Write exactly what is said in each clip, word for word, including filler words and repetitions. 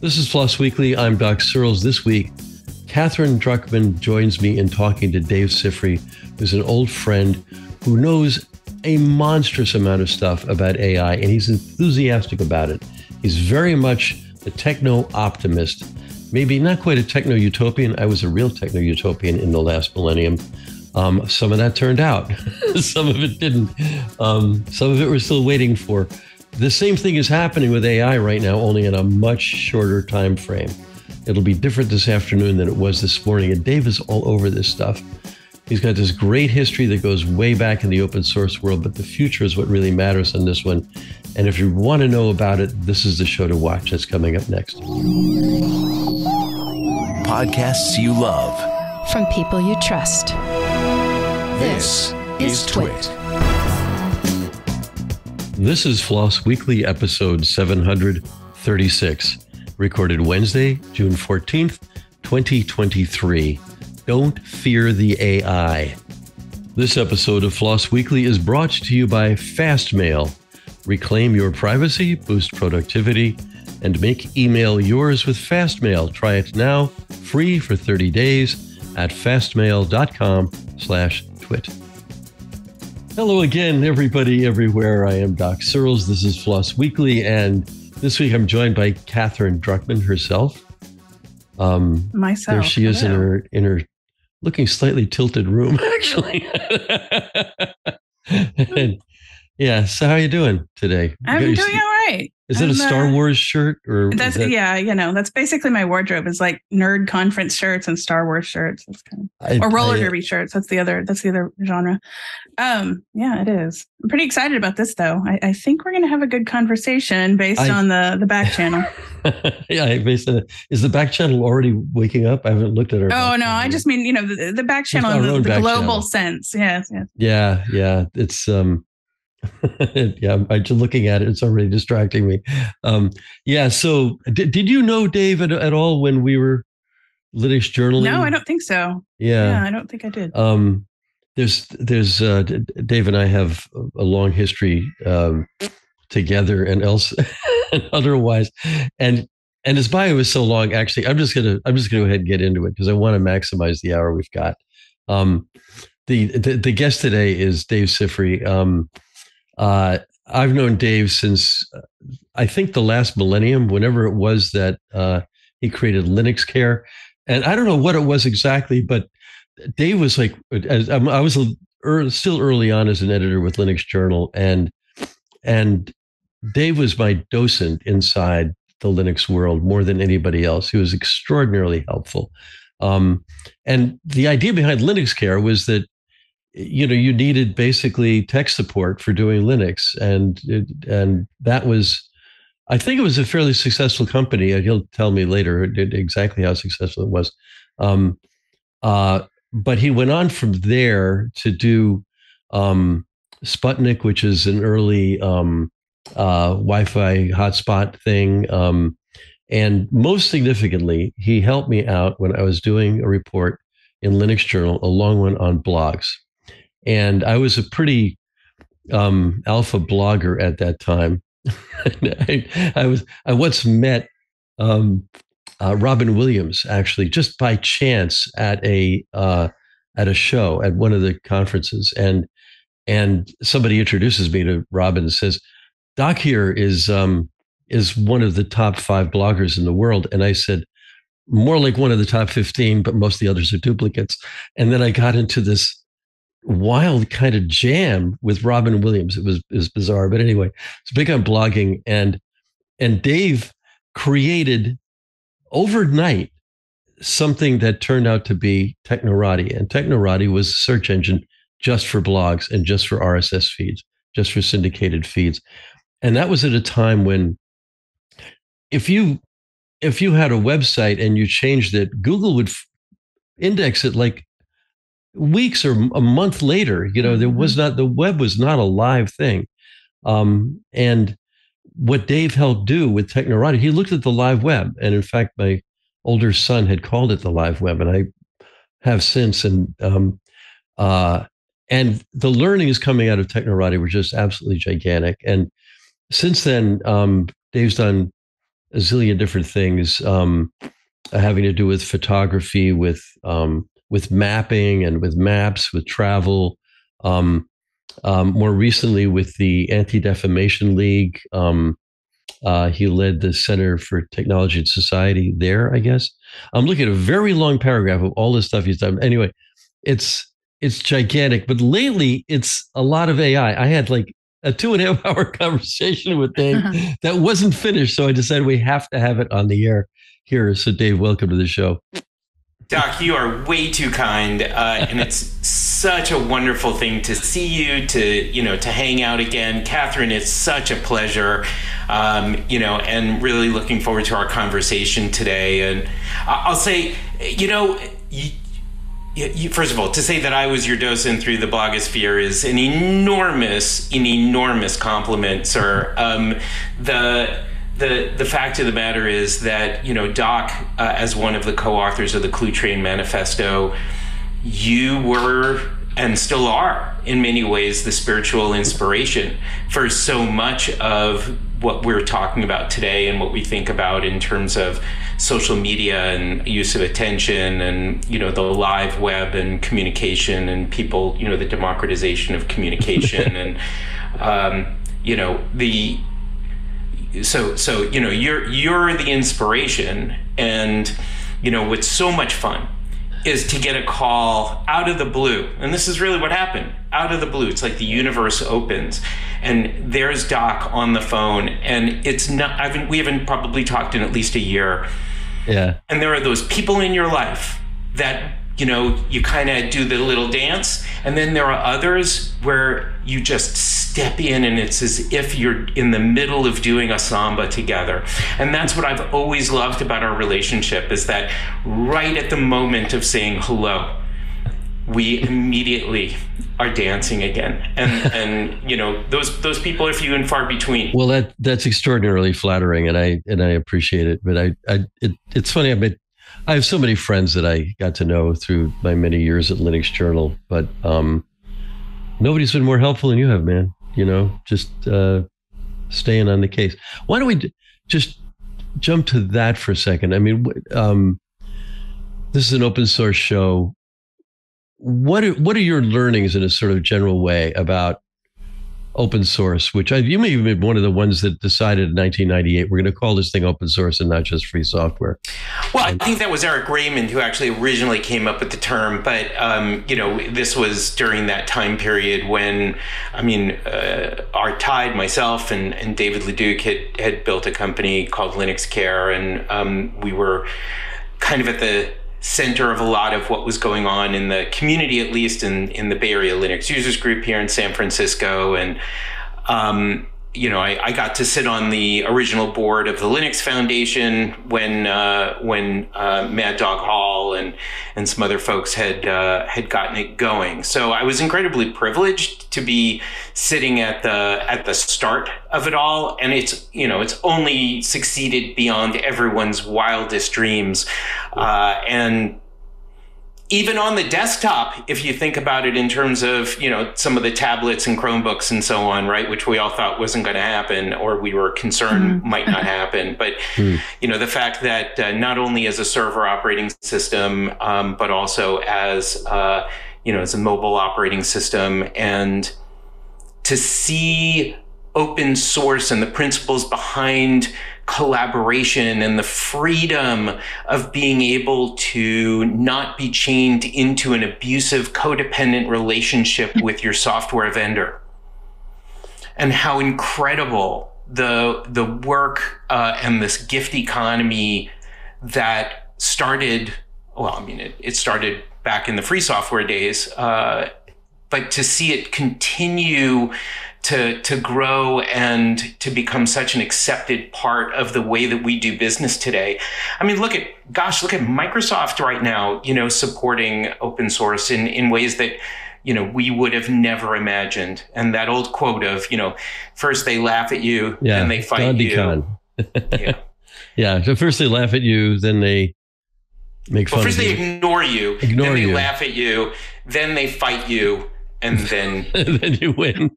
This is Floss Weekly. I'm Doc Searls. This week, Katherine Druckman joins me in talking to Dave Sifry, who's an old friend who knows a monstrous amount of stuff about A I, and he's enthusiastic about it. He's very much a techno-optimist, maybe not quite a techno-utopian. I was a real techno-utopian in the last millennium. Um, some of that turned out. Some of it didn't. Um, some of it we're still waiting for. The same thing is happening with A I right now, only in a much shorter time frame. It'll be different this afternoon than it was this morning. And Dave is all over this stuff. He's got this great history that goes way back in the open source world, but the future is what really matters on this one. And if you want to know about it, this is the show to watch. That's coming up next. Podcasts you love. From people you trust. This is Twit. This is Floss Weekly, episode seven hundred thirty-six, recorded Wednesday, June fourteenth, twenty twenty-three. Don't fear the A I. This episode of Floss Weekly is brought to you by FastMail. Reclaim your privacy, boost productivity, and make email yours with FastMail. Try it now, free for thirty days at fastmail dot com slash twit. Hello again, everybody, everywhere. I am Doc Searls. This is Floss Weekly, and this week I'm joined by Katherine Druckman herself. Um, Myself. There she is. Hello. in her in her looking slightly tilted room, actually. And, yeah. So how are you doing today? I'm you, doing all right. Is I'm, it a Star uh, Wars shirt or? That's that, yeah. You know, that's basically my wardrobe is like nerd conference shirts and Star Wars shirts. That's kind of, I, or roller I, derby shirts. That's the other. That's the other genre. Um, yeah, it is. I'm pretty excited about this though. I, I think we're going to have a good conversation based I, on the the back channel. Yeah, based on it. Is the back channel already waking up? I haven't looked at her. Oh, no, channel. I just mean, you know, the, the back channel in the, the global channel. sense. Yes, yes. Yeah, yeah. It's um. Yeah, I'm just looking at it. It's already distracting me. Um, yeah. So did, did you know Dave at, at all when we were Linux Journaling? No, I don't think so. Yeah. Yeah, I don't think I did. Um, there's there's uh, Dave and I have a long history um, together and else and otherwise. And and his bio is so long. Actually, I'm just going to I'm just going to go ahead and get into it because I want to maximize the hour we've got. Um, the, the the guest today is Dave Sifry. Um, Uh, I've known Dave since uh, I think the last millennium, whenever it was that uh, he created LinuxCare. And I don't know what it was exactly, but Dave was like, as, um, I was early, still early on as an editor with Linux Journal. And, and Dave was my docent inside the Linux world more than anybody else. He was extraordinarily helpful. Um, and the idea behind LinuxCare was that, you know, you needed basically tech support for doing Linux. And and that was, I think it was a fairly successful company. And he'll tell me later exactly how successful it was. Um, uh, but he went on from there to do um, Sputnik, which is an early um, uh, Wi-Fi hotspot thing. Um, and most significantly, he helped me out when I was doing a report in Linux Journal, a long one on blogs. And I was a pretty um, alpha blogger at that time. I, I was. I once met um, uh, Robin Williams actually just by chance at a uh, at a show at one of the conferences, and and somebody introduces me to Robin and says, "Doc here is um, is one of the top five bloggers in the world," and I said, "More like one of the top fifteen, but most of the others are duplicates." And then I got into this wild kind of jam with Robin Williams. It was, it was bizarre, but anyway, it's big on blogging. And, and Dave created overnight something that turned out to be Technorati. And Technorati was a search engine just for blogs and just for R S S feeds, just for syndicated feeds. And that was at a time when if you, if you had a website and you changed it, Google would f- index it like weeks or a month later. You know, there was not, the web was not a live thing. Um, and what Dave helped do with Technorati, he looked at the live web. And in fact, my older son had called it the live web, and I have since. And um, uh, and the learnings coming out of Technorati were just absolutely gigantic. And since then, um, Dave's done a zillion different things um, having to do with photography, with um, with mapping and with maps, with travel. Um, um, more recently, with the Anti-Defamation League, um, uh, he led the Center for Technology and Society there, I guess. I'm looking at a very long paragraph of all this stuff he's done. Anyway, it's it's gigantic. But lately, it's a lot of A I. I had like a two and a half hour conversation with Dave that wasn't finished. So I decided we have to have it on the air here. So Dave, welcome to the show. Doc, you are way too kind. Uh, and it's such a wonderful thing to see you, to, you know, to hang out again. Katherine, it's such a pleasure, um, you know, and really looking forward to our conversation today. And I'll say, you know, you, You, first of all, to say that I was your docent through the blogosphere is an enormous, an enormous compliment, sir. Um, the the the fact of the matter is that, you know, Doc, uh, as one of the co-authors of the Cluetrain Manifesto, you were and still are in many ways the spiritual inspiration for so much of what we're talking about today and what we think about in terms of social media and use of attention and, you know, the live web and communication and people, you know, the democratization of communication and, um, you know, the, so, so, you know, you're, you're the inspiration. And, you know, what's so much fun is to get a call out of the blue. And this is really what happened. Out of the blue, it's like the universe opens, and there's Doc on the phone, and it's not. I haven't, we haven't probably talked in at least a year. Yeah. And there are those people in your life that, you know, you kind of do the little dance, and then there are others where you just step in, and it's as if you're in the middle of doing a samba together. And that's what I've always loved about our relationship, is that right at the moment of saying hello, we immediately are dancing again. And, and you know, those those people are few and far between. Well, that that's extraordinarily flattering, and I and I appreciate it. But I, I it, it's funny, I mean, I have so many friends that I got to know through my many years at Linux Journal, but um, nobody's been more helpful than you have, man. You know, just uh, staying on the case. Why don't we d- just jump to that for a second? I mean, um, this is an open source show. What are, what are your learnings in a sort of general way about open source, which I, you may have been one of the ones that decided in nineteen ninety-eight, we're going to call this thing open source and not just free software. Well, I think that was Eric Raymond who actually originally came up with the term. But, um, you know, this was during that time period when, I mean, uh, Art Tide, myself, and, and David LeDuc had, had built a company called LinuxCare, and um, we were kind of at the center of a lot of what was going on in the community, at least in, in the Bay Area Linux users group here in San Francisco. And, um, you know, I, I got to sit on the original board of the Linux Foundation when uh, when uh, Mad Dog Hall and and some other folks had uh, had gotten it going. So I was incredibly privileged to be sitting at the at the start of it all, and it's you know it's only succeeded beyond everyone's wildest dreams, uh, and. Even on the desktop, if you think about it in terms of, you know, some of the tablets and Chromebooks and so on, right, which we all thought wasn't going to happen, or we were concerned mm-hmm. might not happen. But, mm. you know, the fact that uh, not only as a server operating system, um, but also as, uh, you know, as a mobile operating system, and to see open source and the principles behind collaboration and the freedom of being able to not be chained into an abusive codependent relationship with your software vendor, and how incredible the the work uh, and this gift economy that started, well, I mean, it, it started back in the free software days, uh, but to see it continue to to grow and to become such an accepted part of the way that we do business today. I mean, look at, gosh, look at Microsoft right now, you know, supporting open source in, in ways that, you know, we would have never imagined. And that old quote of, you know, first they laugh at you, yeah, then they fight you. yeah. yeah, so first they laugh at you, then they make fun well, first of they you. ignore you, ignore then they you. laugh at you, then they fight you. and then and then you win.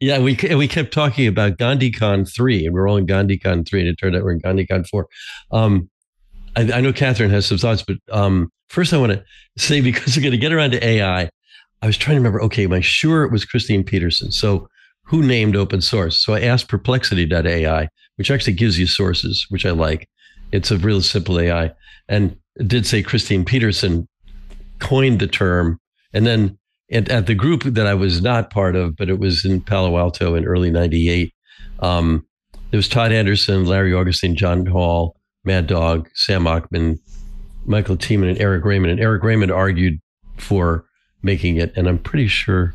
Yeah, we we kept talking about GandhiCon three, and we're all in GandhiCon three, and it turned out we're in GandhiCon four. Um, I, I know Katherine has some thoughts, but um, first I want to say, because we're going to get around to A I, I was trying to remember, okay, am I sure it was Christine Peterson? So who named open source? So I asked Perplexity dot A I, which actually gives you sources, which I like. It's a real simple A I. And it did say Christine Peterson coined the term. And then at, at the group that I was not part of, but it was in Palo Alto in early ninety-eight, um, there was Todd Anderson, Larry Augustine, John Hall, Mad Dog, Sam Ockman, Michael Tiemann, and Eric Raymond. And Eric Raymond argued for making it. And I'm pretty sure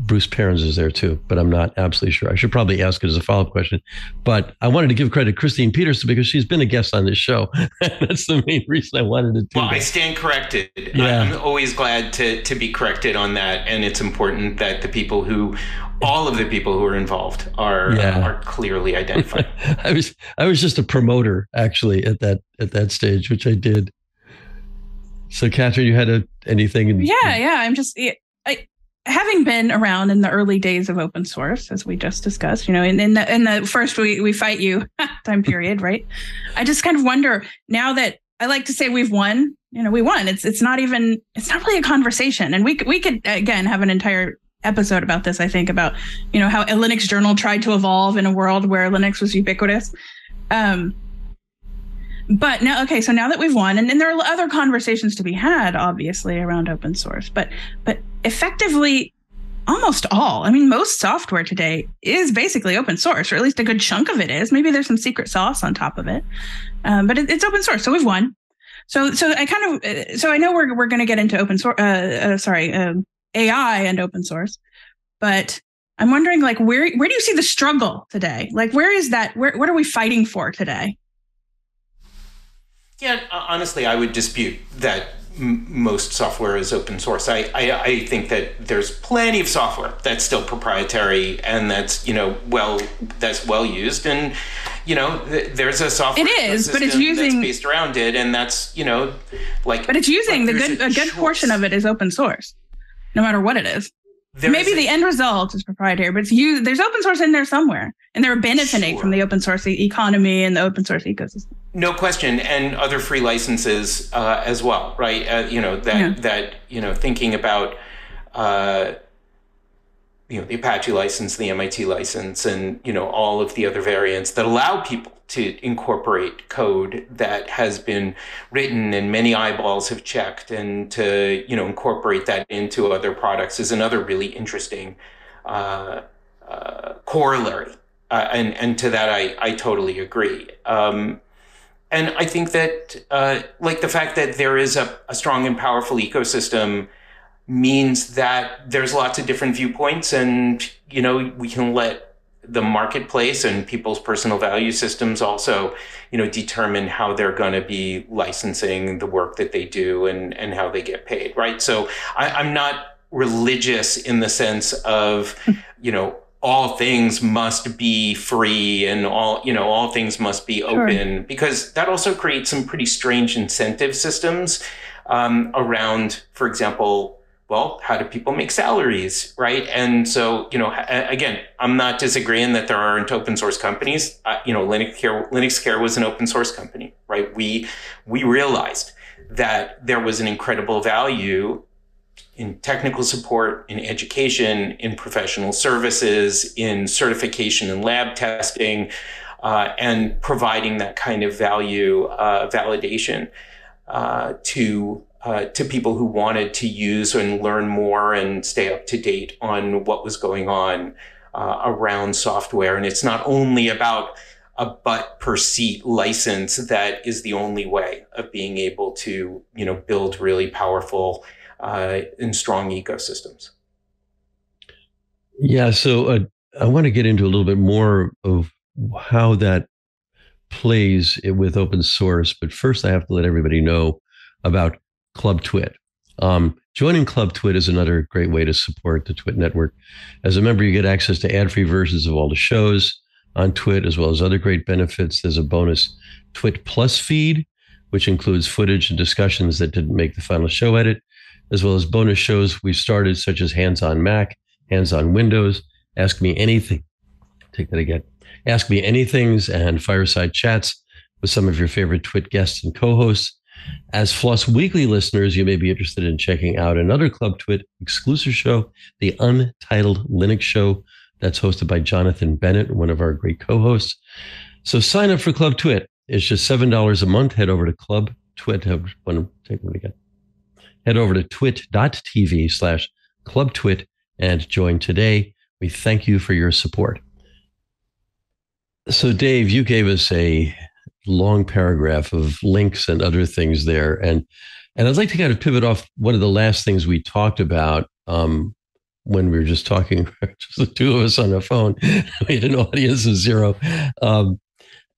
Bruce Perens is there too, but I'm not absolutely sure. I should probably ask it as a follow-up question. But I wanted to give credit to Christine Peterson because she's been a guest on this show. That's the main reason I wanted to do Well, that. I stand corrected. Yeah. I'm always glad to to be corrected on that. And it's important that the people who, all of the people who are involved are yeah. uh, are clearly identified. I was I was just a promoter actually at that at that stage, which I did. So Katherine, you had a, anything? In, yeah, in, yeah. I'm just... I, having been around in the early days of open source, as we just discussed, you know, in, in the in the first we, we fight you time period, right? I just kind of wonder now that I like to say we've won, you know, we won. It's it's not even, it's not really a conversation. And we, we could, again, have an entire episode about this, I think, about, you know, how a Linux Journal tried to evolve in a world where Linux was ubiquitous. Um, But now, okay, so now that we've won, and, and there are other conversations to be had, obviously, around open source, but but effectively, almost all, I mean, most software today is basically open source, or at least a good chunk of it is. Maybe there's some secret sauce on top of it, um, but it, it's open source, so we've won. So so I kind of, so I know we're we're going to get into open source, uh, uh, sorry, uh, A I and open source, but I'm wondering, like, where where do you see the struggle today? Like, where is that? Where what are we fighting for today? Yeah, honestly, I would dispute that m- most software is open source. I, I, I think that there's plenty of software that's still proprietary and that's, you know, well, that's well used. And, you know, th- there's a software it is, but it's using, that's based around it. And that's, you know, like... But it's using, like, the good a, a good portion of it is open source, no matter what it is. There Maybe is the a, end result is proprietary, but it's you, there's open source in there somewhere, and they're benefiting sure. from the open source e- economy and the open source ecosystem. No question, and other free licenses uh, as well, right? Uh, you know that yeah. that you know thinking about uh, you know the Apache license, the M I T license, and you know all of the other variants that allow people to incorporate code that has been written and many eyeballs have checked, and to, you know, incorporate that into other products is another really interesting uh, uh, corollary. Uh, and, and to that, I, I totally agree. Um, and I think that, uh, like, the fact that there is a, a strong and powerful ecosystem means that there's lots of different viewpoints, and, you know, we can let the marketplace and people's personal value systems also, you know, determine how they're going to be licensing the work that they do and, and how they get paid, right? So I, I'm not religious in the sense of, you know, all things must be free and all, you know, all things must be open, sure. because that also creates some pretty strange incentive systems um, around, for example, well, how do people make salaries, right? And so, you know, again, I'm not disagreeing that there aren't open source companies. Uh, you know, LinuxCare, LinuxCare was an open source company, right? We we realized that there was an incredible value in technical support, in education, in professional services, in certification and lab testing, uh, and providing that kind of value uh, validation uh, to. Uh, to people who wanted to use and learn more and stay up to date on what was going on uh, around software. And it's not only about a butt per seat license that is the only way of being able to, you know, build really powerful uh, and strong ecosystems. Yeah, so uh, I want to get into a little bit more of how that plays with open source. But first, I have to let everybody know about Club Twit. Um, joining Club Twit is another great way to support the Twit network. As a member, you get access to ad-free versions of all the shows on Twit, as well as other great benefits. There's a bonus Twit Plus feed, which includes footage and discussions that didn't make the final show edit. as well as bonus shows we've started, such as Hands on Mac, Hands on Windows, Ask Me Anything. Take that again. Ask Me Anythings and Fireside Chats with some of your favorite Twit guests and co-hosts. As Floss Weekly listeners, you may be interested in checking out another Club Twit exclusive show, The Untitled Linux Show. That's hosted by Jonathan Bennett, one of our great co-hosts. So sign up for Club Twit. It's just seven dollars a month. Head over to Club Twit. Take one again. Head over to twit.tv slash Club Twit and join today. We thank you for your support. So Dave, you gave us a long paragraph of links and other things there. And, and I'd like to kind of pivot off one of the last things we talked about um, when we were just talking, just the two of us on the phone. We had an audience of zero. Um,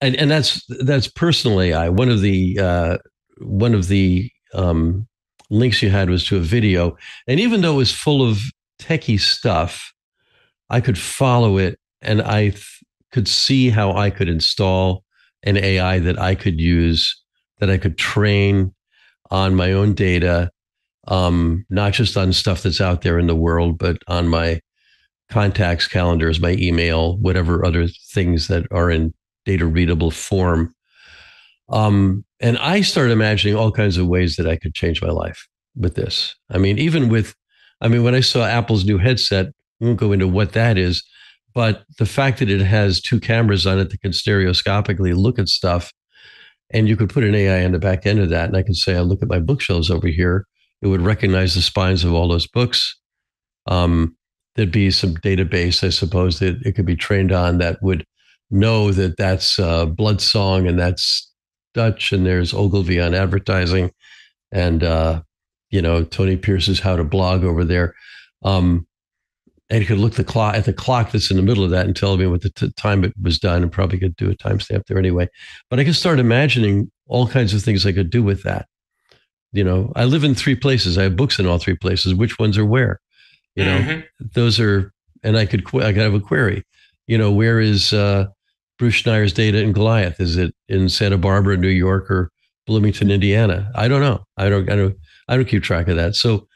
and, and that's that's personal A I. One of the, uh, one of the um, links you had was to a video. And even though it was full of techie stuff, I could follow it and I th- could see how I could install an A I that I could use, that I could train on my own data, um, not just on stuff that's out there in the world, but on my contacts, calendars, my email, whatever other things that are in data readable form. Um, and I started imagining all kinds of ways that I could change my life with this. I mean, even with, I mean, when I saw Apple's new headset, we won't go into what that is, but the fact that it has two cameras on it that can stereoscopically look at stuff, and you could put an A I on the back end of that, and I can say, I look at my bookshelves over here, it would recognize the spines of all those books. Um, there'd be some database, I suppose, that it could be trained on that would know that that's uh, Bloodsong and that's Dutch, and there's Ogilvy on advertising, and uh, you know, Tony Pierce's How to Blog over there. Um, And you could look the clock at the clock that's in the middle of that and tell me what the t- time it was done, and probably could do a timestamp there anyway. But I could start imagining all kinds of things I could do with that. You know, I live in three places. I have books in all three places. Which ones are where? You know, mm-hmm. those are, and I could, I could have a query. You know, where is uh, Bruce Schneier's Data in Goliath? Is it in Santa Barbara, New York, or Bloomington, Indiana? I don't know. I don't, I don't, I don't keep track of that. So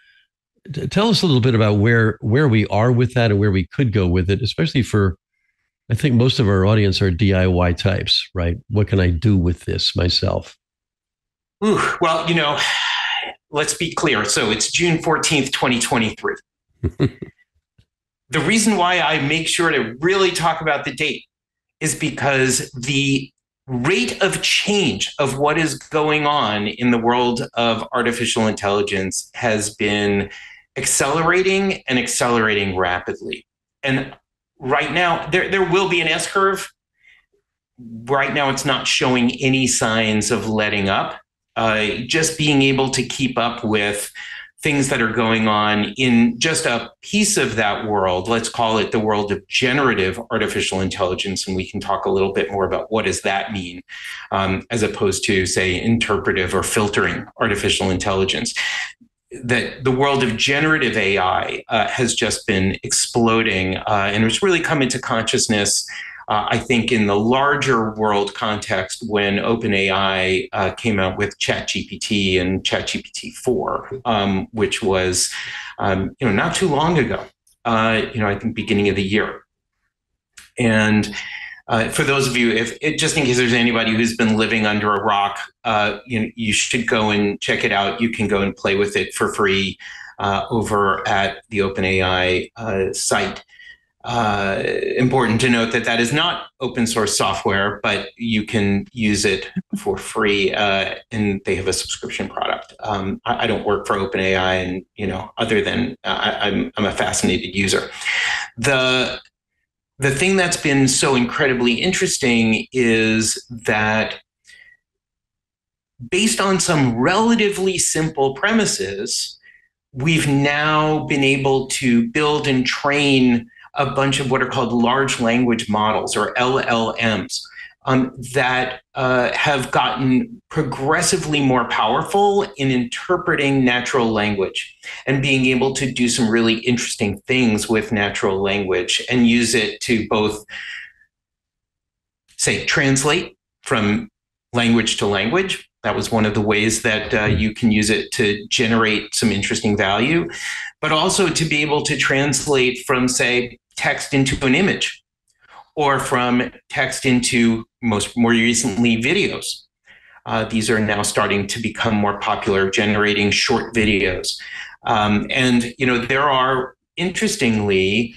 tell us a little bit about where where we are with that and where we could go with it, especially for, I think most of our audience are D I Y types, right? What can I do with this myself? Ooh, well, you know, let's be clear. So it's June fourteenth, twenty twenty-three. The reason why I make sure to really talk about the date is because the rate of change of what is going on in the world of artificial intelligence has been accelerating and accelerating rapidly. And right now, there, there will be an S-curve. Right now, it's not showing any signs of letting up. Uh, just being able to keep up with things that are going on in just a piece of that world, let's call it the world of generative artificial intelligence. And we can talk a little bit more about what does that mean, um, as opposed to, say, interpretive or filtering artificial intelligence. That the world of generative A I uh, has just been exploding uh, and it's really come into consciousness, uh, I think, in the larger world context when OpenAI uh, came out with ChatGPT and ChatGPT four, um, which was um, you know, not too long ago, uh, you know, I think beginning of the year. And Uh, for those of you, if it, just in case there's anybody who's been living under a rock, uh, you, you should go and check it out. You can go and play with it for free uh, over at the OpenAI uh, site. Uh, important to note that that is not open source software, but you can use it for free, uh, and they have a subscription product. Um, I, I don't work for OpenAI, and you know, other than uh, I, I'm, I'm a fascinated user. The The thing that's been so incredibly interesting is that based on some relatively simple premises, we've now been able to build and train a bunch of what are called large language models, or L L Ms, um, that uh, have gotten progressively more powerful in interpreting natural language and being able to do some really interesting things with natural language and use it to both, say, translate from language to language, That was one of the ways that uh, you can use it to generate some interesting value, but also to be able to translate from, say, text into an image, or from text into most more recently videos. Uh, these are now starting to become more popular, generating short videos. Um, and, you know, there are, interestingly,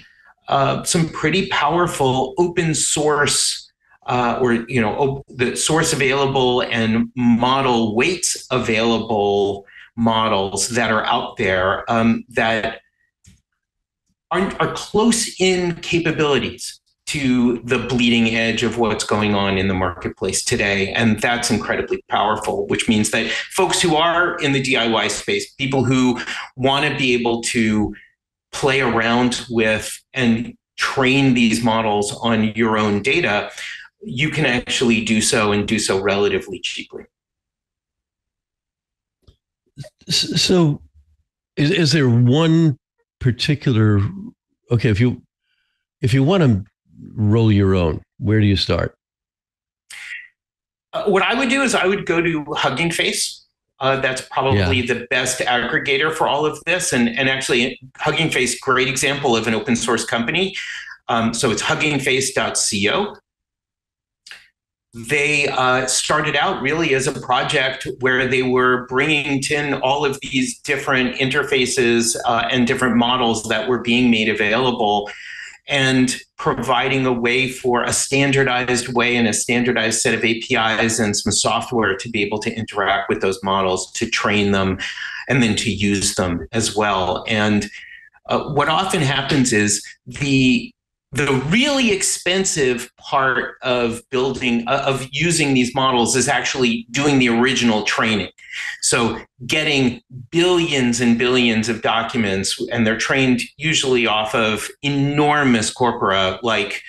uh, some pretty powerful open source Uh, or, you know, op- the source available and model weights available models that are out there um, that are, are close in capabilities to the bleeding edge of what's going on in the marketplace today. And that's incredibly powerful, which means that folks who are in the D I Y space, people who want to be able to play around with and train these models on your own data, you can actually do so and do so relatively cheaply. So is, is there one particular, okay, if you if you want to roll your own, where do you start? Uh, what I would do is I would go to Hugging Face. Uh, that's probably yeah. the best aggregator for all of this. And, and actually, Hugging Face, great example of an open source company. Um, so it's hugging face dot co. They uh, started out really as a project where they were bringing in all of these different interfaces uh, and different models that were being made available and providing a way for a standardized way and a standardized set of A P Is and some software to be able to interact with those models, to train them, and then to use them as well. And uh, what often happens is the The really expensive part of building, of using these models is actually doing the original training. So getting billions and billions of documents, and they're trained usually off of enormous corpora, like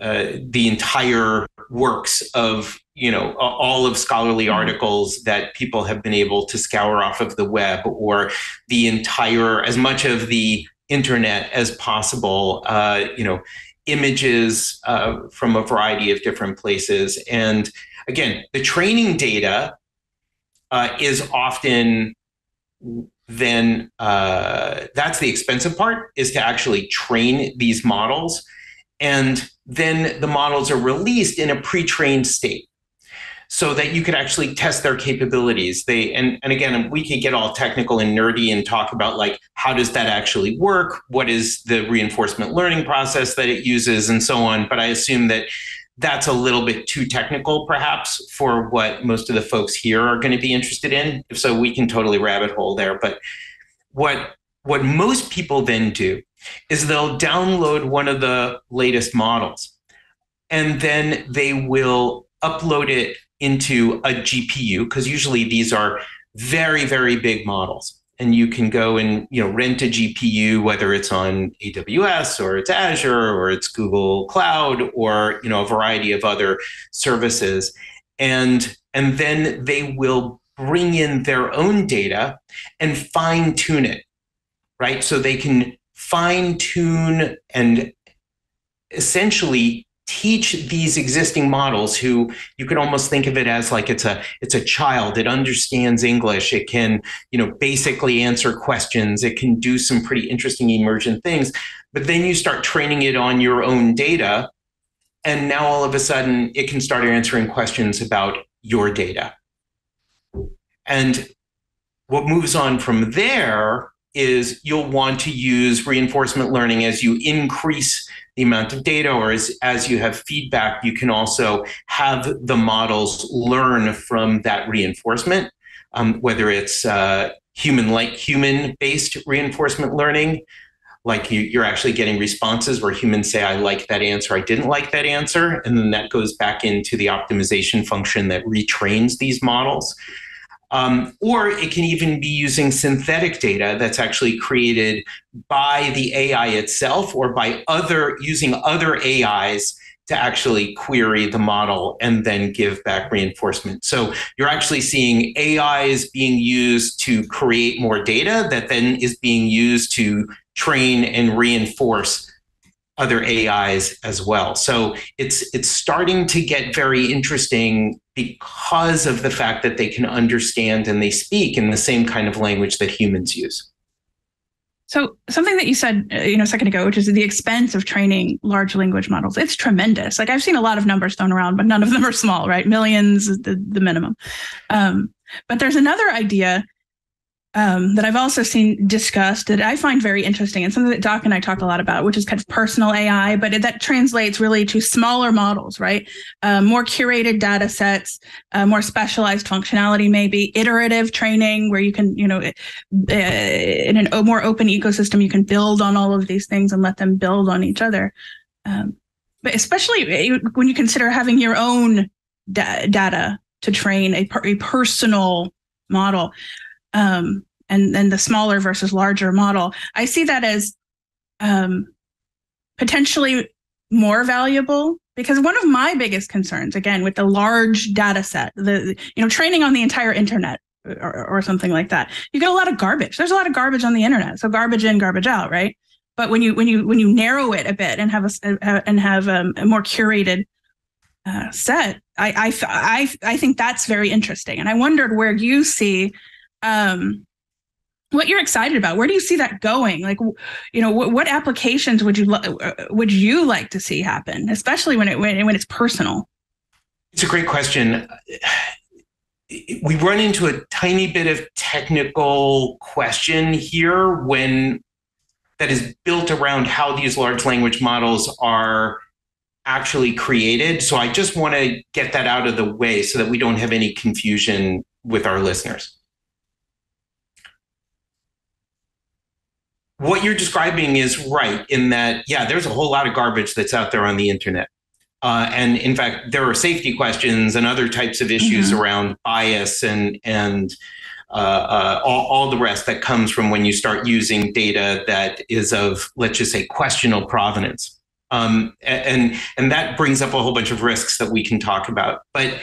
uh, the entire works of, you know, all of scholarly articles that people have been able to scour off of the web, or the entire, as much of the internet as possible, uh, you know, images uh, from a variety of different places. And again, the training data uh, is often then, uh, that's the expensive part, is to actually train these models. And then the models are released in a pre-trained state, so that you could actually test their capabilities. They and, and again, we could get all technical and nerdy and talk about, like, how does that actually work? What is the reinforcement learning process that it uses and so on? But I assume that that's a little bit too technical, perhaps, for what most of the folks here are going to be interested in. If so, we can totally rabbit hole there. But what what most people then do is they'll download one of the latest models, and then they will upload it into a G P U, because usually these are very, very big models. And you can go and, you know, rent a G P U, whether it's on A W S or it's Azure or it's Google Cloud or, you know, a variety of other services. And, and then they will bring in their own data and fine tune it, right? So they can fine tune and essentially teach these existing models, who you could almost think of it as like it's a it's a child. It understands English. It can, you know, basically answer questions. It can do some pretty interesting emergent things. But then you start training it on your own data, and now all of a sudden it can start answering questions about your data. And what moves on from there is you'll want to use reinforcement learning as you increase the amount of data, or as, as you have feedback, you can also have the models learn from that reinforcement, um, whether it's uh, human-like, human-based reinforcement learning, like you, you're actually getting responses where humans say, I like that answer, I didn't like that answer, and then that goes back into the optimization function that retrains these models. Um, or it can even be using synthetic data that's actually created by the A I itself, or by other, using other A Is to actually query the model and then give back reinforcement. So you're actually seeing A Is being used to create more data that then is being used to train and reinforce other A Is as well. So it's it's starting to get very interesting because of the fact that they can understand and they speak in the same kind of language that humans use. So something that you said, you know, a second ago, which is the expense of training large language models, it's tremendous. Like I've seen a lot of numbers thrown around, but none of them are small, right? Millions is the, the minimum. Um, but there's another idea um, that I've also seen discussed that I find very interesting and something that Doc and I talk a lot about, which is kind of personal A I, but it, that translates really to smaller models, right? Uh, more curated data sets, uh, more specialized functionality, maybe iterative training where you can, you know, uh, in a more open ecosystem, you can build on all of these things and let them build on each other. Um, but especially when you consider having your own da- data to train a, per- a personal model. Um, and then the smaller versus larger model, I see that as um, potentially more valuable, because one of my biggest concerns, again, with the large data set, the you know training on the entire internet or, or something like that, you get a lot of garbage. There's a lot of garbage on the internet, so garbage in, garbage out, right? But when you when you when you narrow it a bit and have a and have um, a more curated uh, set, I, I I I think that's very interesting, and I wondered where you see. Um, what you're excited about? Where do you see that going? Like, you know, what, what applications would you lo- would you like to see happen, especially when it when, when it's personal? It's a great question. We run into a tiny bit of technical question here when that is built around how these large language models are actually created. So I just want to get that out of the way so that we don't have any confusion with our listeners. What you're describing is right in that, yeah, there's a whole lot of garbage that's out there on the internet. Uh, and in fact, there are safety questions and other types of issues mm-hmm. around bias and and uh, uh, all, all the rest that comes from when you start using data that is of, let's just say, questionable provenance. Um, and, and that brings up a whole bunch of risks that we can talk about. But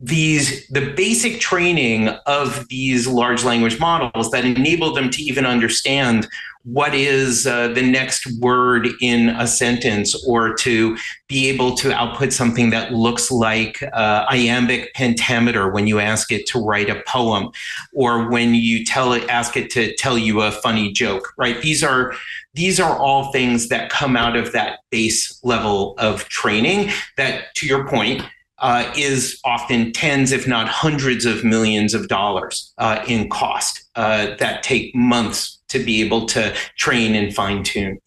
These the basic training of these large language models that enable them to even understand what is uh, the next word in a sentence, or to be able to output something that looks like uh, iambic pentameter when you ask it to write a poem, or when you tell it ask it to tell you a funny joke. Right? These are these are all things that come out of that base level of training. That, to your point. Uh, is often tens, if not hundreds of millions of dollars uh, in cost uh, that take months to be able to train and fine tune.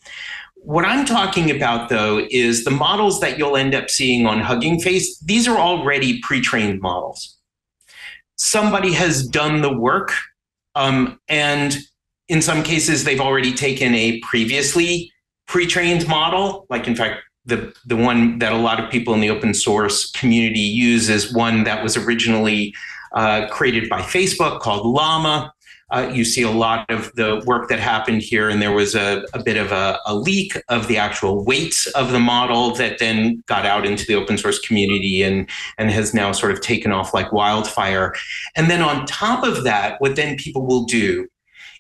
What I'm talking about, though, is the models that you'll end up seeing on Hugging Face. These are already pre-trained models. Somebody has done the work, um, and in some cases, they've already taken a previously pre-trained model, like in fact, The, the one that a lot of people in the open source community use is one that was originally uh, created by Facebook called Llama. Uh, you see a lot of the work that happened here, and there was a, a bit of a, a leak of the actual weights of the model that then got out into the open source community and, and has now sort of taken off like wildfire. And then on top of that, what then people will do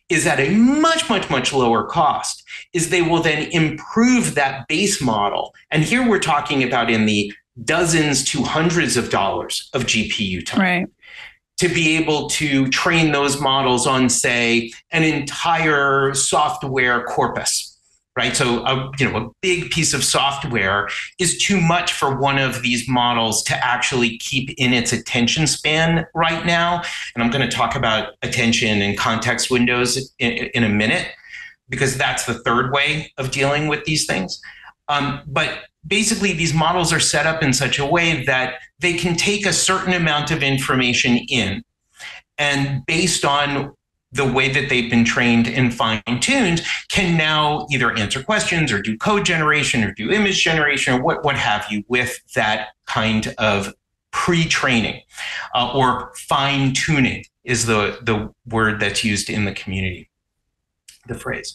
is at a much, much, much lower cost, is they will then improve that base model. And here we're talking about in the dozens to hundreds of dollars of G P U time. Right. To be able to train those models on, say, an entire software corpus. Right. So, a, you know, a big piece of software is too much for one of these models to actually keep in its attention span right now. And I'm going to talk about attention and context windows in, in a minute, because that's the third way of dealing with these things. Um, but basically, these models are set up in such a way that they can take a certain amount of information in, and based on the way that they've been trained and fine-tuned, can now either answer questions or do code generation or do image generation or what, what have you with that kind of pre-training uh, or fine-tuning is the, the word that's used in the community, the phrase.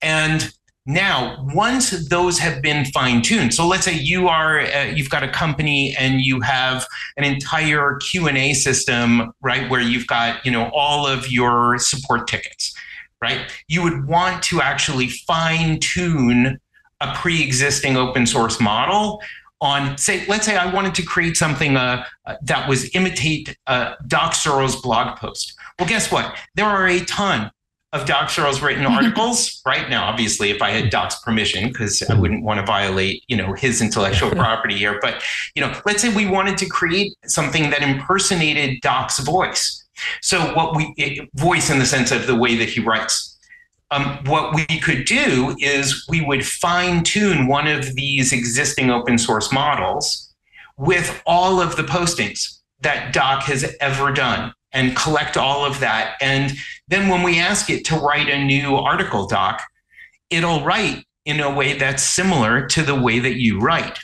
And now, once those have been fine-tuned, so let's say you are, uh, you've got a company and you have an entire Q and A system, right, where you've got, you know, all of your support tickets, right? You would want to actually fine-tune a pre-existing open source model on, say, let's say I wanted to create something uh, that was imitate uh, Doc Searls' blog post. Well, guess what? There are a ton of Doc Searls' written articles right now, obviously, if I had Doc's permission, because I wouldn't want to violate, you know, his intellectual property here. But, you know, let's say we wanted to create something that impersonated Doc's voice. So what we, it, voice in the sense of the way that he writes. Um, what we could do is we would fine tune one of these existing open source models with all of the postings that Doc has ever done and collect all of that. And then when we ask it to write a new article, Doc, it'll write in a way that's similar to the way that you write.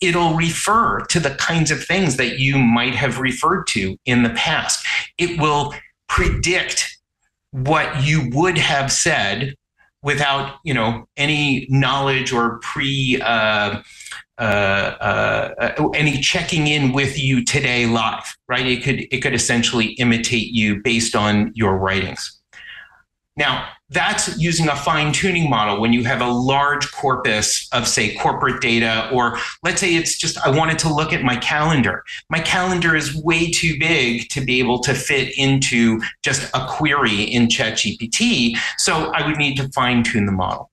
It'll refer to the kinds of things that you might have referred to in the past. It will predict what you would have said without, you know, any knowledge or pre uh, uh, uh, uh, any checking in with you today live, right? It could it could essentially imitate you based on your writings. Now, that's using a fine-tuning model when you have a large corpus of, say, corporate data, or let's say it's just, I wanted to look at my calendar. My calendar is way too big to be able to fit into just a query in ChatGPT, so I would need to fine-tune the model.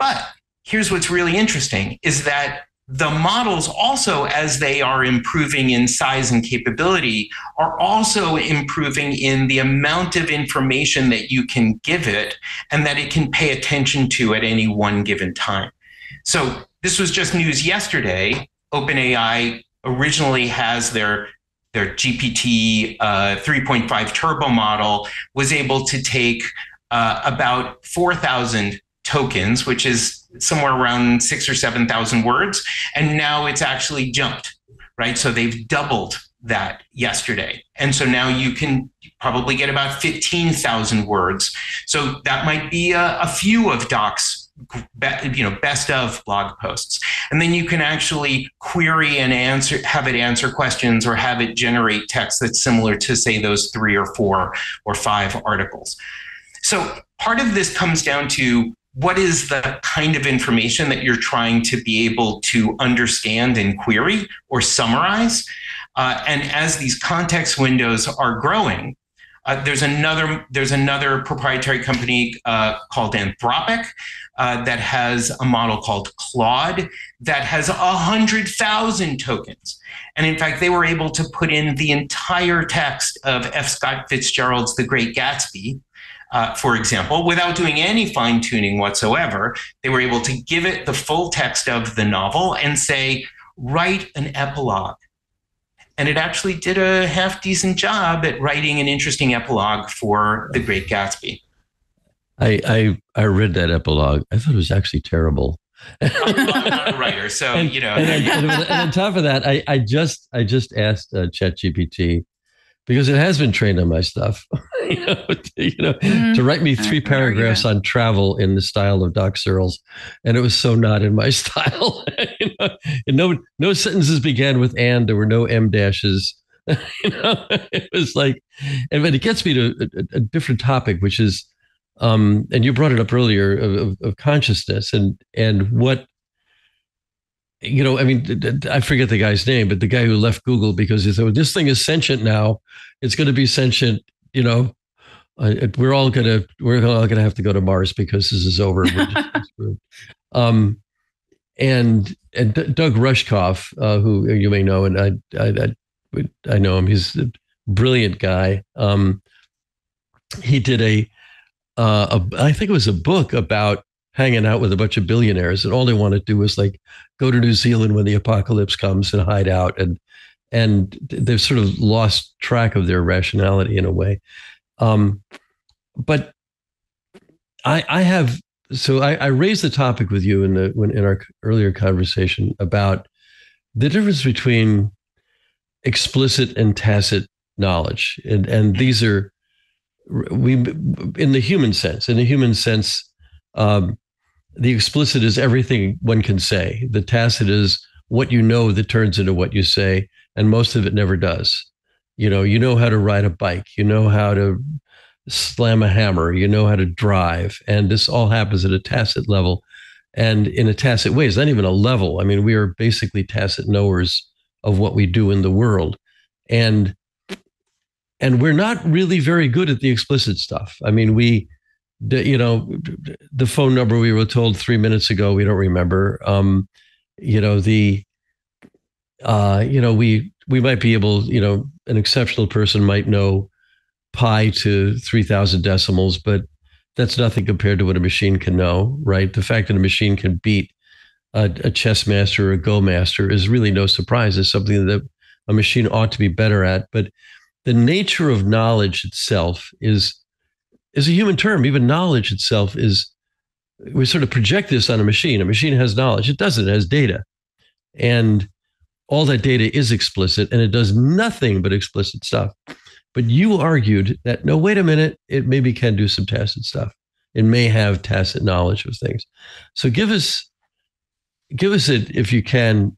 But here's what's really interesting is that the models also, as they are improving in size and capability, are also improving in the amount of information that you can give it and that it can pay attention to at any one given time. So this was just news yesterday. OpenAI originally has their, their G P T uh, three point five turbo model was able to take uh, about four thousand tokens, which is somewhere around six or seven thousand words, and now it's actually jumped, right? So they've doubled that yesterday, and so now you can probably get about fifteen thousand words. So that might be a, a few of Doc's, you know, best of blog posts, and then you can actually query and answer, have it answer questions, or have it generate text that's similar to, say, those three or four or five articles. So part of this comes down to what is the kind of information that you're trying to be able to understand and query or summarize? Uh, and as these context windows are growing, uh, there's another there's another proprietary company uh, called Anthropic uh, that has a model called Claude that has one hundred thousand tokens. And in fact, they were able to put in the entire text of F. Scott Fitzgerald's The Great Gatsby, Uh, for example, without doing any fine-tuning whatsoever. They were able to give it the full text of the novel and say, write an epilogue. And it actually did a half-decent job at writing an interesting epilogue for The Great Gatsby. I I, I read that epilogue. I thought it was actually terrible. I'm not a writer, so, and, you know. And, and, and on top of that, I, I, just, I just asked uh, ChatGPT, because it has been trained on my stuff, you know, to, you know, mm-hmm. to write me three paragraphs on travel in the style of Doc Searls, and it was so not in my style. You know, and no, no sentences began with "and." There were no m dashes. You know, it was like, and but it gets me to a, a different topic, which is, um, and you brought it up earlier of, of consciousness and and what. You know, I mean, I forget the guy's name, but the guy who left Google because he said, this thing is sentient now. It's going to be sentient. You know, uh, we're all going to we're all going to have to go to Mars because this is over. um, and and D- Doug Rushkoff, uh, who you may know, and I, I, I, I know him. He's a brilliant guy. Um, he did a, uh, a I think it was a book about hanging out with a bunch of billionaires, and all they want to do is like go to New Zealand when the apocalypse comes and hide out, and and they've sort of lost track of their rationality in a way. Um, but I, I have so I, I raised the topic with you in the when in our earlier conversation about the difference between explicit and tacit knowledge, and and these are we in the human sense. In the human sense. Um, the explicit is everything one can say. The tacit is what you know that turns into what you say, and most of it never does. You know, you know how to ride a bike, you know how to slam a hammer, you know how to drive, and this all happens at a tacit level. and in a tacit way. It's not even a level. I mean, we are basically tacit knowers of what we do in the world. And and we're not really very good at the explicit stuff. I mean, we, you know, the phone number we were told three minutes ago, we don't remember. Um, you know, the, uh, you know, we we might be able, you know, an exceptional person might know pi to three thousand decimals, but that's nothing compared to what a machine can know, right? The fact that a machine can beat a, a chess master or a Go master is really no surprise. It's something that a machine ought to be better at. But the nature of knowledge itself is is a human term. Even knowledge itself is, we sort of project this on a machine. A machine has knowledge. It doesn't. It has data. And all that data is explicit, and it does nothing but explicit stuff. But you argued that, no, wait a minute, it maybe can do some tacit stuff. It may have tacit knowledge of things. So give us, give us it, if you can,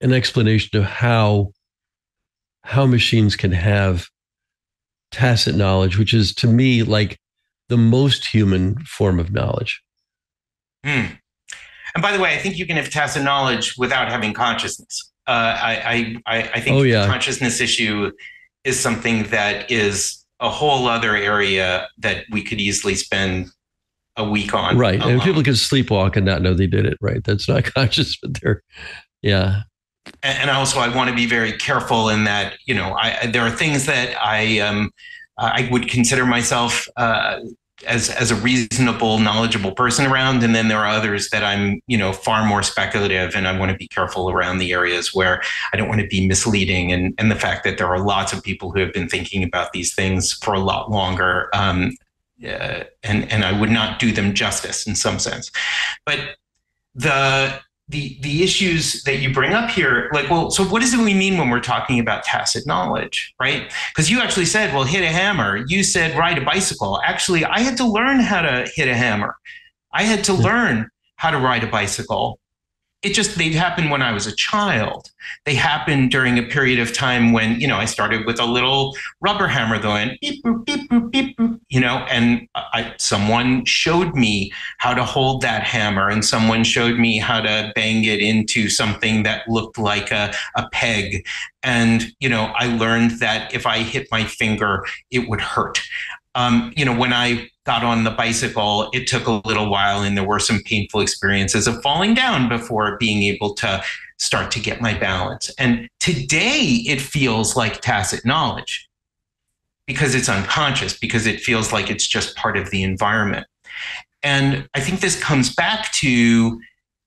an explanation of how, how machines can have tacit knowledge, which is to me like the most human form of knowledge. Mm. And by the way, I think you can have tacit knowledge without having consciousness. Uh, I, I, I think oh, yeah. the consciousness issue is something that is a whole other area that we could easily spend a week on. Right. Alone. And people can sleepwalk and not know they did it. Right. That's not conscious, but they're, yeah. And also, I want to be very careful in that, you know, I, there are things that I um, I would consider myself uh, as as a reasonable, knowledgeable person around. And then there are others that I'm, you know, far more speculative. And I want to be careful around the areas where I don't want to be misleading. And, and the fact that there are lots of people who have been thinking about these things for a lot longer. Um, uh, and, and I would not do them justice in some sense. But the... The the issues that you bring up here, like, well, so what does it we mean when we're talking about tacit knowledge, right? Because you actually said, well, hit a hammer. You said ride a bicycle. Actually, I had to learn how to hit a hammer. I had to learn how to ride a bicycle. It just, they'd happen when I was a child. They happened during a period of time when, you know, I started with a little rubber hammer going, beep, boop, beep, boop, beep, boop, you know, and I, someone showed me how to hold that hammer, and someone showed me how to bang it into something that looked like a, a peg. And, you know, I learned that if I hit my finger, it would hurt. Um, you know, when I got on the bicycle, it took a little while, and there were some painful experiences of falling down before being able to start to get my balance. And today it feels like tacit knowledge because it's unconscious, because it feels like it's just part of the environment. And I think this comes back to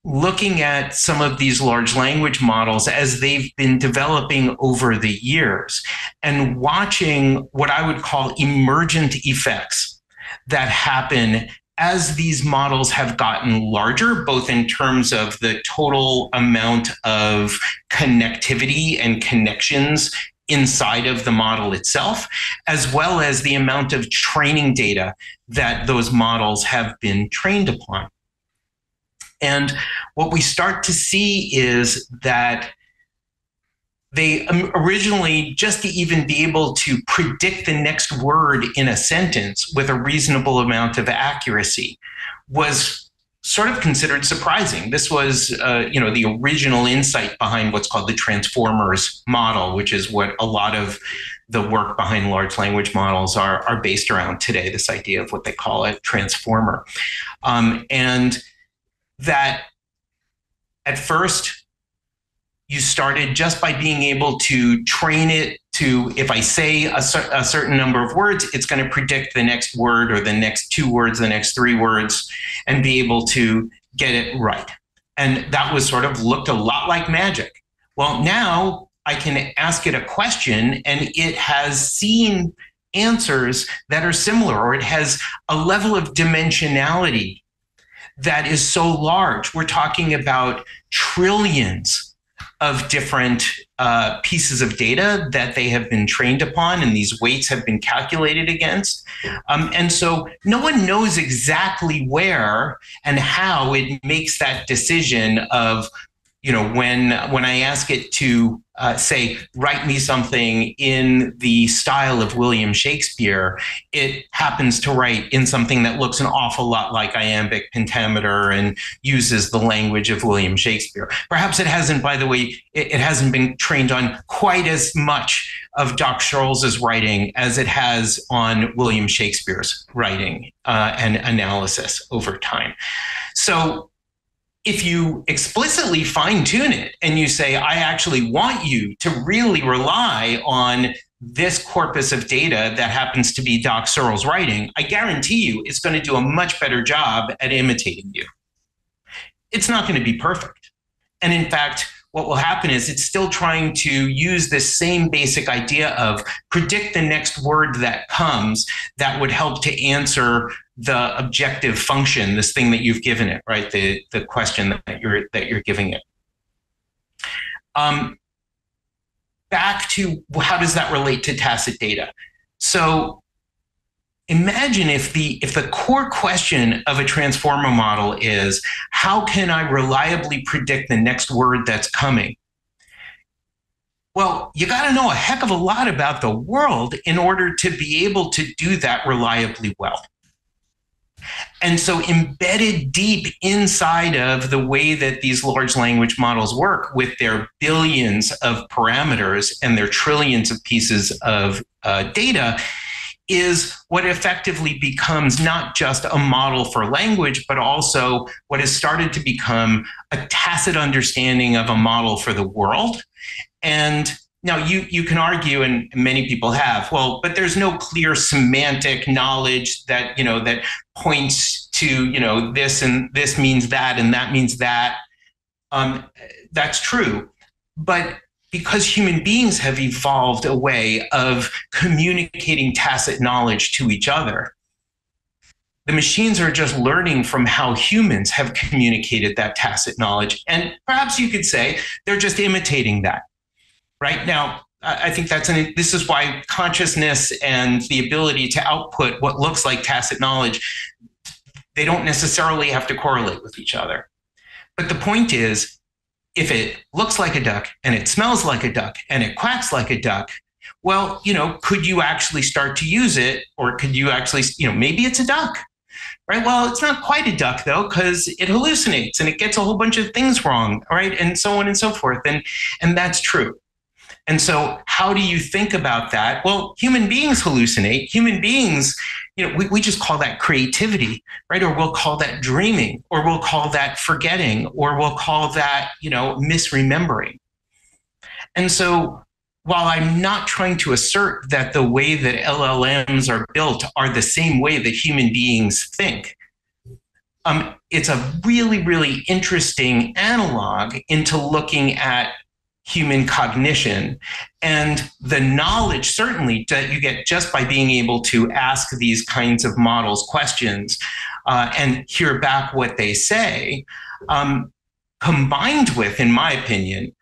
looking at some of these large language models as they've been developing over the years and watching what I would call emergent effects that happen as these models have gotten larger, both in terms of the total amount of connectivity and connections inside of the model itself, as well as the amount of training data that those models have been trained upon. And what we start to see is that they originally, just to even be able to predict the next word in a sentence with a reasonable amount of accuracy, was sort of considered surprising. This was, uh, you know, the original insight behind what's called the Transformers model, which is what a lot of the work behind large language models are, are based around today, this idea of what they call a transformer. Um, and that at first, you started just by being able to train it to, if I say a, cer a certain number of words, it's going to predict the next word or the next two words, the next three words, and be able to get it right. And that was sort of looked a lot like magic. Well, now I can ask it a question and it has seen answers that are similar, or it has a level of dimensionality that is so large. We're talking about trillions of different uh, pieces of data that they have been trained upon, and these weights have been calculated against. Um, and so no one knows exactly where and how it makes that decision of you know, when when I ask it to uh, say, write me something in the style of William Shakespeare, it happens to write in something that looks an awful lot like iambic pentameter and uses the language of William Shakespeare. Perhaps it hasn't, by the way, it, it hasn't been trained on quite as much of Doc Searls' writing as it has on William Shakespeare's writing uh, and analysis over time. So if you explicitly fine-tune it and you say, I actually want you to really rely on this corpus of data that happens to be Doc Searls' writing, I guarantee you it's going to do a much better job at imitating you. It's not going to be perfect. And in fact, what will happen is it's still trying to use this same basic idea of predict the next word that comes that would help to answer the objective function, this thing that you've given it, right? The, the question that you're, that you're giving it. Um, back to how does that relate to tacit data? So imagine if the, if the core question of a transformer model is, how can I reliably predict the next word that's coming? Well, you got to know a heck of a lot about the world in order to be able to do that reliably well. And so embedded deep inside of the way that these large language models work with their billions of parameters and their trillions of pieces of uh, data is what effectively becomes not just a model for language, but also what has started to become a tacit understanding of a model for the world. And now you, you can argue, and many people have, well, but there's no clear semantic knowledge that, you know, that points to, you know, this and this means that and that means that. Um, that's true. But because human beings have evolved a way of communicating tacit knowledge to each other, the machines are just learning from how humans have communicated that tacit knowledge. And perhaps you could say they're just imitating that. Right now, I think that's an, this is why consciousness and the ability to output what looks like tacit knowledge, they don't necessarily have to correlate with each other. But the point is, if it looks like a duck and it smells like a duck and it quacks like a duck, well, you know, could you actually start to use it, or could you actually, you know, maybe it's a duck, right? Well, it's not quite a duck though, because it hallucinates and it gets a whole bunch of things wrong, right? And so on and so forth. And, and that's true. And so how do you think about that? Well, human beings hallucinate. Human beings, you know, we, we just call that creativity, right? Or we'll call that dreaming, or we'll call that forgetting, or we'll call that, you know, misremembering. And so while I'm not trying to assert that the way that L L Ms are built are the same way that human beings think, um, it's a really, really interesting analog into looking at human cognition and the knowledge certainly that you get just by being able to ask these kinds of models questions uh, and hear back what they say, um, combined with, in my opinion,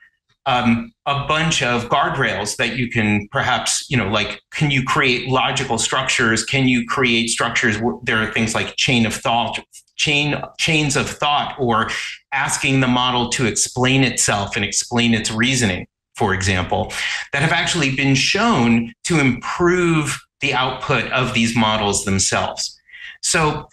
um, a bunch of guardrails that you can perhaps, you know, like, can you create logical structures? Can you create structures where there are things like chain of thought, chain chains of thought, or asking the model to explain itself and explain its reasoning, for example, that have actually been shown to improve the output of these models themselves. So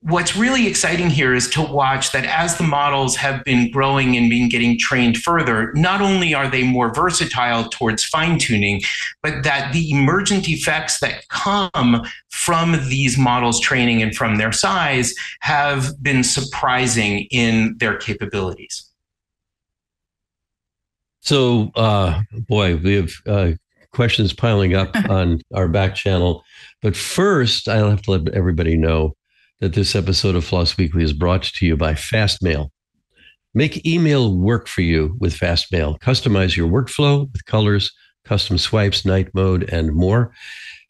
what's really exciting here is to watch that as the models have been growing and been getting trained further, not only are they more versatile towards fine-tuning, but that the emergent effects that come from these models' training and from their size have been surprising in their capabilities. So, uh, boy, we have uh, questions piling up on our back channel. But first, I'll have to let everybody know that this episode of Floss Weekly is brought to you by FastMail. Make email work for you with FastMail. Customize your workflow with colors, custom swipes, night mode, and more.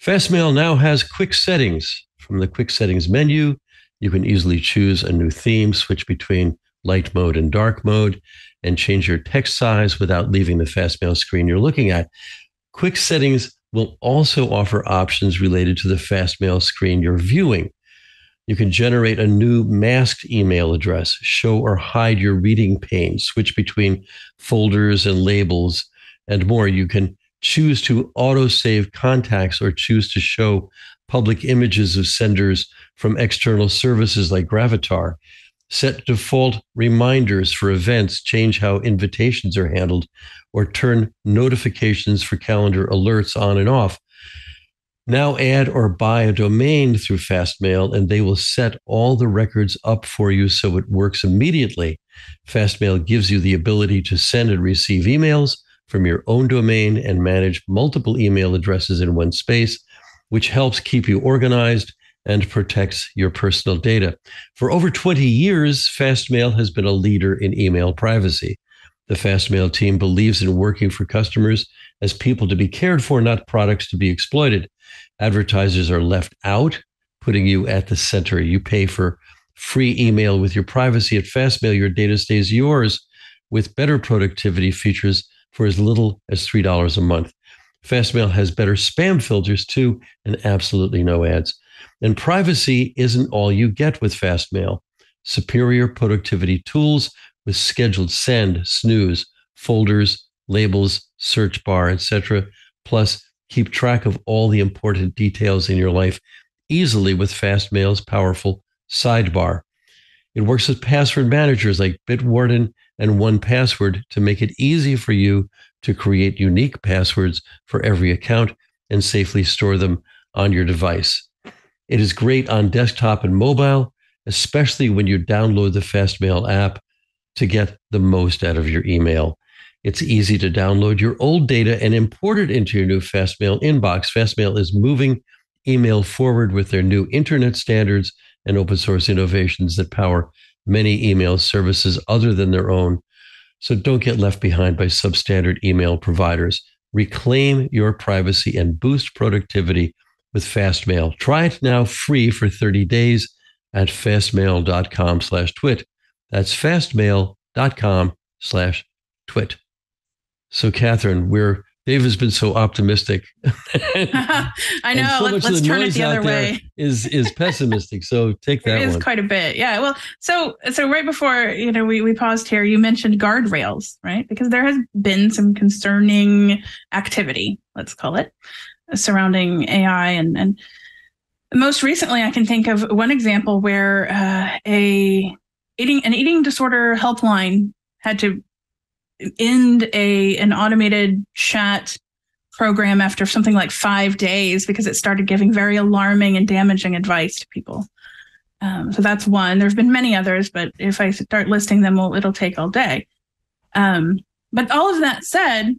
FastMail now has quick settings. From the quick settings menu, you can easily choose a new theme, switch between light mode and dark mode, and change your text size without leaving the FastMail screen you're looking at. Quick settings will also offer options related to the FastMail screen you're viewing. You can generate a new masked email address, show or hide your reading pane, switch between folders and labels, and more. You can choose to auto-save contacts or choose to show public images of senders from external services like Gravatar. Set default reminders for events, change how invitations are handled, or turn notifications for calendar alerts on and off. Now add or buy a domain through FastMail, and they will set all the records up for you so it works immediately. FastMail gives you the ability to send and receive emails from your own domain and manage multiple email addresses in one space, which helps keep you organized and protects your personal data. For over twenty years, FastMail has been a leader in email privacy. The FastMail team believes in working for customers as people to be cared for, not products to be exploited. Advertisers are left out, putting you at the center. You pay for free email with your privacy. At FastMail, your data stays yours with better productivity features for as little as three dollars a month. FastMail has better spam filters too, and absolutely no ads. And privacy isn't all you get with FastMail. Superior productivity tools with scheduled send, snooze, folders, labels, search bar, et cetera. Plus, keep track of all the important details in your life easily with FastMail's powerful sidebar. It works with password managers like Bitwarden and one password to make it easy for you to create unique passwords for every account and safely store them on your device. It is great on desktop and mobile, especially when you download the FastMail app to get the most out of your email. It's easy to download your old data and import it into your new FastMail inbox. FastMail is moving email forward with their new internet standards and open source innovations that power many email services other than their own. So don't get left behind by substandard email providers. Reclaim your privacy and boost productivity with FastMail. Try it now free for thirty days at fastmail.com slash twit. That's fastmail.com slash twit. So, Catherine, we're Dave has been so optimistic. I know. So Let, let's turn it the other way. Is is pessimistic. So take that. It is one. Quite a bit. Yeah. Well, so so right before you know we we paused here, you mentioned guardrails, right? Because there has been some concerning activity, let's call it, surrounding A I, and and most recently, I can think of one example where uh, a eating an eating disorder helpline had to end a an automated chat program after something like five days because it started giving very alarming and damaging advice to people. Um, so that's one. There's been many others, but if I start listing them, well, it'll take all day. Um, but all of that said,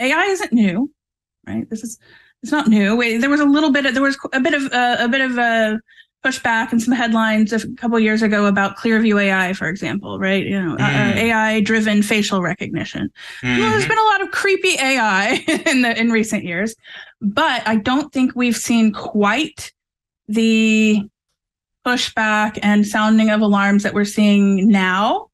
A I isn't new, right? This is it's not new. There was a little bit of, there was a bit of uh, a bit of a pushback and some headlines a couple of years ago about Clearview A I, for example, right? You know, mm. uh, A I-driven facial recognition. Mm-hmm. Well, there's been a lot of creepy A I in the in recent years, but I don't think we've seen quite the pushback and sounding of alarms that we're seeing now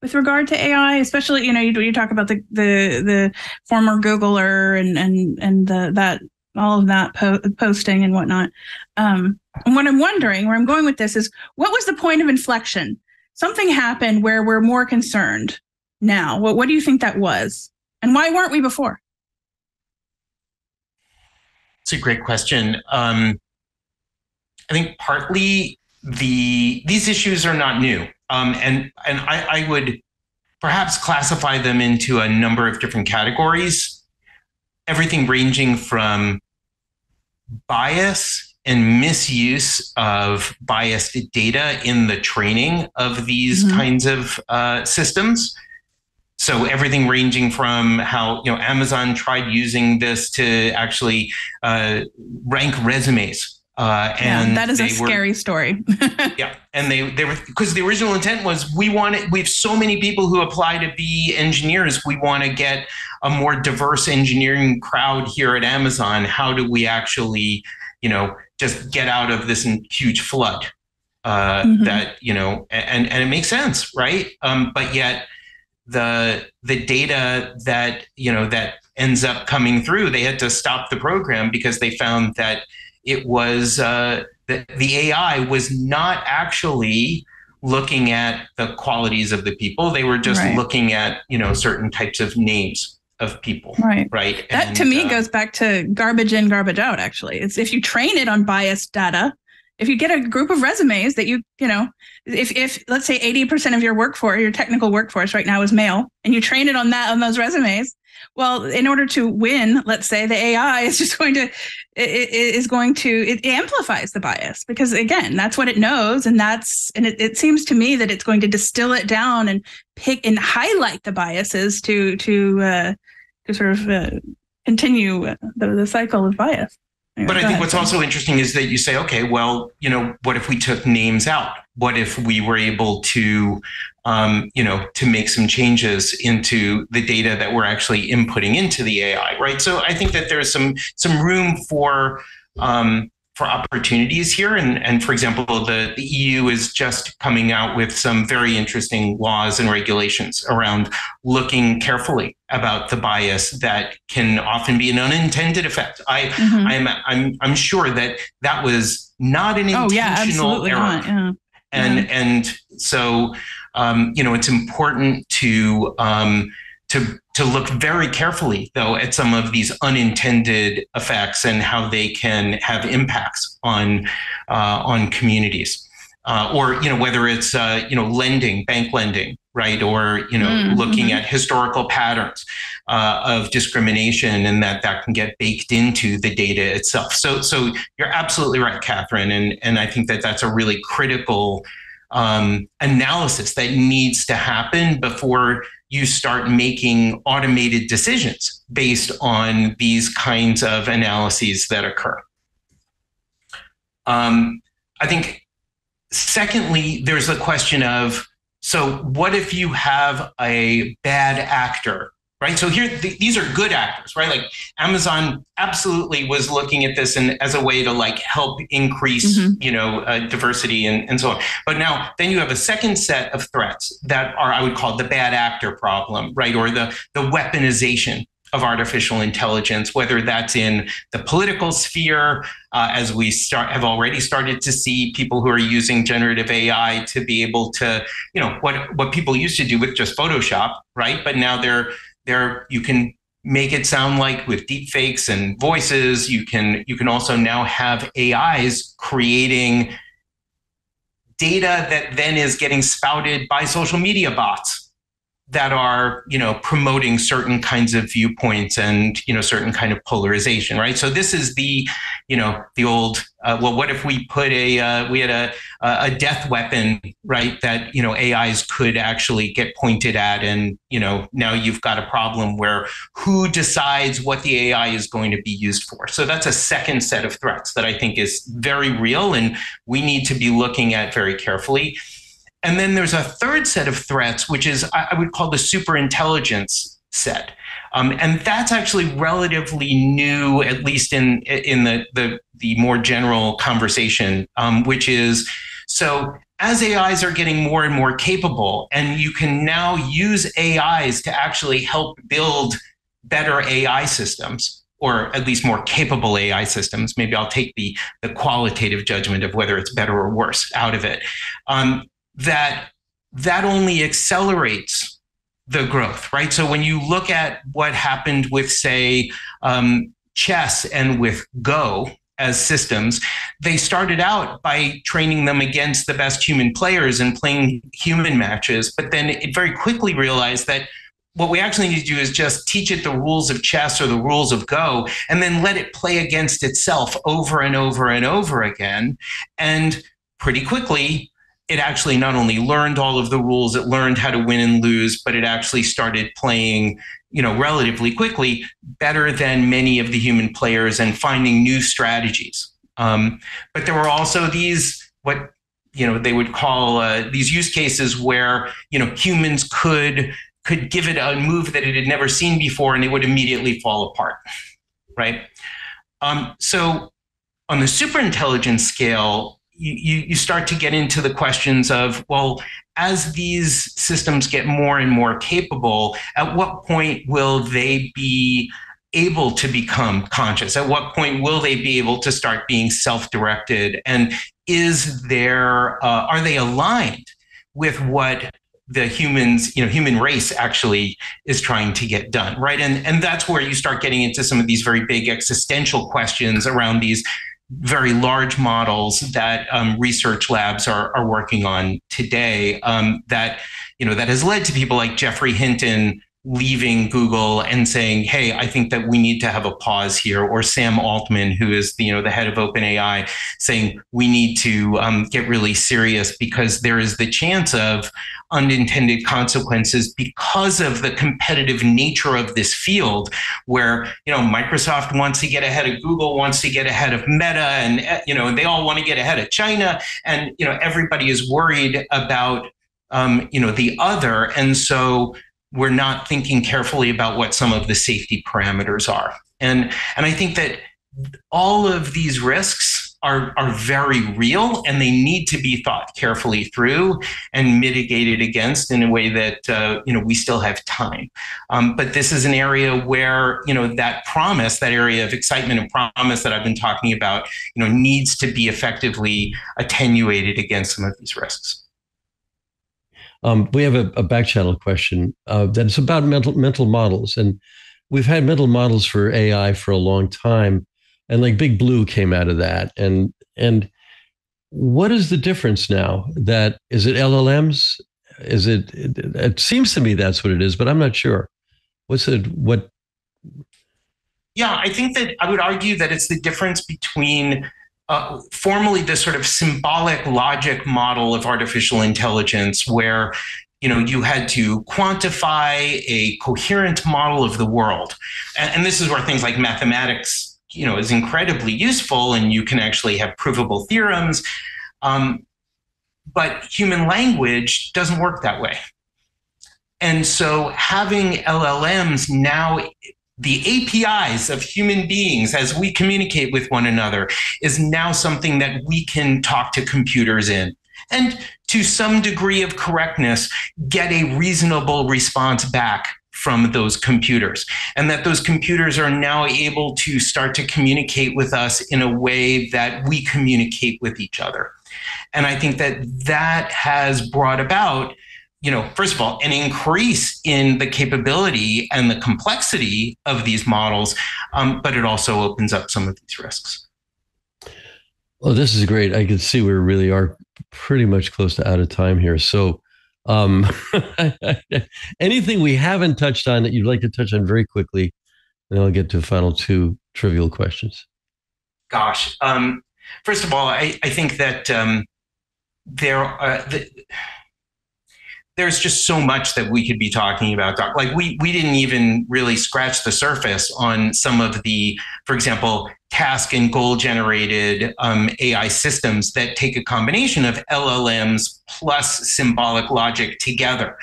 with regard to A I. Especially, you know, you, you talk about the the the former Googler and and and the, that all of that po- posting and whatnot. Um, and what I'm wondering, where I'm going with this is, what was the point of inflection? Something happened where we're more concerned now. What, what do you think that was? And why weren't we before? It's a great question. Um, I think partly the these issues are not new. Um, and and I, I would perhaps classify them into a number of different categories, everything ranging from bias and misuse of biased data in the training of these mm-hmm. kinds of uh, systems. So everything ranging from how, you know, Amazon tried using this to actually uh, rank resumes. Uh, and yeah, that is a scary were, story. yeah. And they, they were, because the original intent was we want to, we have so many people who apply to be engineers. We want to get a more diverse engineering crowd here at Amazon. How do we actually, you know, just get out of this huge flood uh, mm-hmm. that, you know, and, and it makes sense. Right. Um, but yet the, the data that, you know, that ends up coming through, they had to stop the program because they found that it was uh, that the A I was not actually looking at the qualities of the people. They were just right. looking at, you know, certain types of names of people. Right. Right. That and, to me uh, goes back to garbage in, garbage out, actually. It's if you train it on biased data, if you get a group of resumes that you, you know, if, if let's say eighty percent of your workforce, your technical workforce right now is male, and you train it on that, on those resumes, well, in order to win, let's say the A I is just going to, it is going to, it amplifies the bias because again, that's what it knows. And that's, and it, it seems to me that it's going to distill it down and pick and highlight the biases to, to, uh, to sort of uh, continue the, the cycle of bias. Anyway, but I think ahead. What's also interesting is that you say, okay, well, you know, what if we took names out? What if we were able to, um, you know, to make some changes into the data that we're actually inputting into the A I, right? So I think that there's some some room for um, for opportunities here. And, and for example, the, the E U is just coming out with some very interesting laws and regulations around looking carefully about the bias that can often be an unintended effect. I, mm-hmm. I'm, I'm, I'm sure that that was not an intentional oh, yeah, absolutely error. Not, yeah. And, mm-hmm. and so, um, you know, it's important to, um, to, to look very carefully though at some of these unintended effects and how they can have impacts on, uh, on communities, uh, or, you know, whether it's, uh, you know, lending, bank lending, right. Or, you know, mm-hmm. looking at historical patterns uh, of discrimination and that that can get baked into the data itself. So, so you're absolutely right, Katherine. And, and I think that that's a really critical um, analysis that needs to happen before you start making automated decisions based on these kinds of analyses that occur. Um, I think, secondly, there's the question of, so what if you have a bad actor, right? So here, th- these are good actors, right? Like Amazon absolutely was looking at this and as a way to like help increase, mm-hmm. you know, uh, diversity and, and so on. But now then you have a second set of threats that are, I would call the bad actor problem, right? Or the, the weaponization of artificial intelligence, whether that's in the political sphere, uh, as we start have already started to see people who are using generative A I to be able to, you know, what what people used to do with just Photoshop, right? But now they're they're you can make it sound like with deepfakes and voices. You can you can also now have A Is creating data that then is getting spouted by social media bots that are, you know, promoting certain kinds of viewpoints and, you know, certain kind of polarization, right? So this is the, you know, the old, uh, well, what if we put a, uh, we had a a death weapon, right, that, you know, A Is could actually get pointed at and, you know, now you've got a problem where who decides what the A I is going to be used for. So that's a second set of threats that I think is very real and we need to be looking at very carefully. And then there's a third set of threats, which is I would call the superintelligence set. Um, and that's actually relatively new, at least in, in the, the, the more general conversation, um, which is, so as A Is are getting more and more capable, and you can now use A Is to actually help build better A I systems, or at least more capable A I systems. Maybe I'll take the, the qualitative judgment of whether it's better or worse out of it. Um, that that only accelerates the growth, right? So when you look at what happened with, say, um, chess and with Go as systems, they started out by training them against the best human players and playing human matches, but then it very quickly realized that what we actually need to do is just teach it the rules of chess or the rules of Go, and then let it play against itself over and over and over again. And pretty quickly, it actually not only learned all of the rules, it learned how to win and lose, but it actually started playing, you know, relatively quickly, better than many of the human players and finding new strategies. Um, but there were also these, what, you know, they would call uh, these use cases where, you know, humans could, could give it a move that it had never seen before and it would immediately fall apart, right? Um, so on the superintelligence scale, You, you start to get into the questions of, well, as these systems get more and more capable, at what point will they be able to become conscious? At what point will they be able to start being self-directed? And is there, uh, are they aligned with what the humans, you know, human race actually is trying to get done, right? And, and that's where you start getting into some of these very big existential questions around these very large models that um, research labs are, are working on today, um, that, you know, that has led to people like Geoffrey Hinton leaving Google and saying, hey, I think that we need to have a pause here, or Sam Altman, who is the, you know, the head of OpenAI, saying we need to um, get really serious because there is the chance of unintended consequences because of the competitive nature of this field where, you know, Microsoft wants to get ahead of Google, wants to get ahead of Meta, and, you know, they all want to get ahead of China. And, you know, everybody is worried about, um, you know, the other. And so we're not thinking carefully about what some of the safety parameters are. And, and I think that all of these risks are, are very real, and they need to be thought carefully through and mitigated against in a way that, uh, you know, we still have time. Um, but this is an area where, you know, that promise, that area of excitement and promise that I've been talking about, you know, needs to be effectively attenuated against some of these risks. Um, we have a, a back channel question uh, that's about mental mental models. And we've had mental models for A I for a long time. And like Big Blue came out of that. And and what is the difference now? That is it L L Ms? Is it, it, it seems to me that's what it is, but I'm not sure. What's it, what? Yeah, I think that I would argue that it's the difference between Uh, formally the sort of symbolic logic model of artificial intelligence where, you know, you had to quantify a coherent model of the world. And, and this is where things like mathematics, you know, is incredibly useful, and you can actually have provable theorems. Um, but human language doesn't work that way. And so having L L Ms now, the A P Is of human beings as we communicate with one another, is now something that we can talk to computers in, and to some degree of correctness, get a reasonable response back from those computers. And that those computers are now able to start to communicate with us in a way that we communicate with each other. And I think that that has brought about, you know, first of all, an increase in the capability and the complexity of these models, um, but it also opens up some of these risks. Well, this is great. I can see we really are pretty much close to out of time here. So um, anything we haven't touched on that you'd like to touch on very quickly, and I'll get to the final two trivial questions. Gosh. Um, first of all, I, I think that um, there are... The, There's just so much that we could be talking about, Doc. Like we we didn't even really scratch the surface on some of the, for example, task and goal generated um, A I systems that take a combination of L L Ms plus symbolic logic together.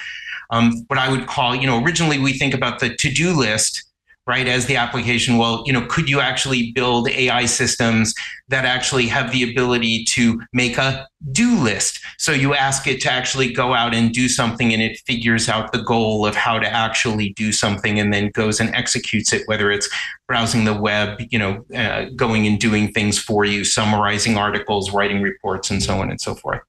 Um, what I would call, you know, originally we think about the to-do list, right, as the application. Well, you know, could you actually build A I systems that actually have the ability to make a do list? So you ask it to actually go out and do something, and it figures out the goal of how to actually do something, and then goes and executes it, whether it's browsing the web, you know, uh, going and doing things for you, summarizing articles, writing reports, and so on and so forth.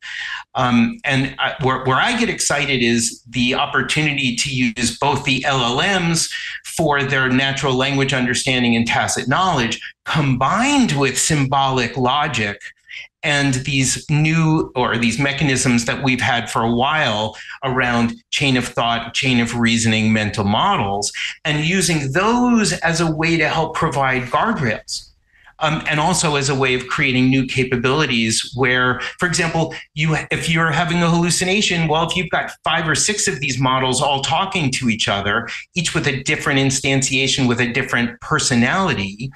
Um, and I, where, where I get excited is the opportunity to use both the L L Ms for their natural language understanding and tacit knowledge, combined with symbolic logic and these new, or these mechanisms that we've had for a while around chain of thought, chain of reasoning, mental models, and using those as a way to help provide guardrails. Um, and also as a way of creating new capabilities where, for example, you if you're having a hallucination, well, if you've got five or six of these models all talking to each other, each with a different instantiation, with a different personality,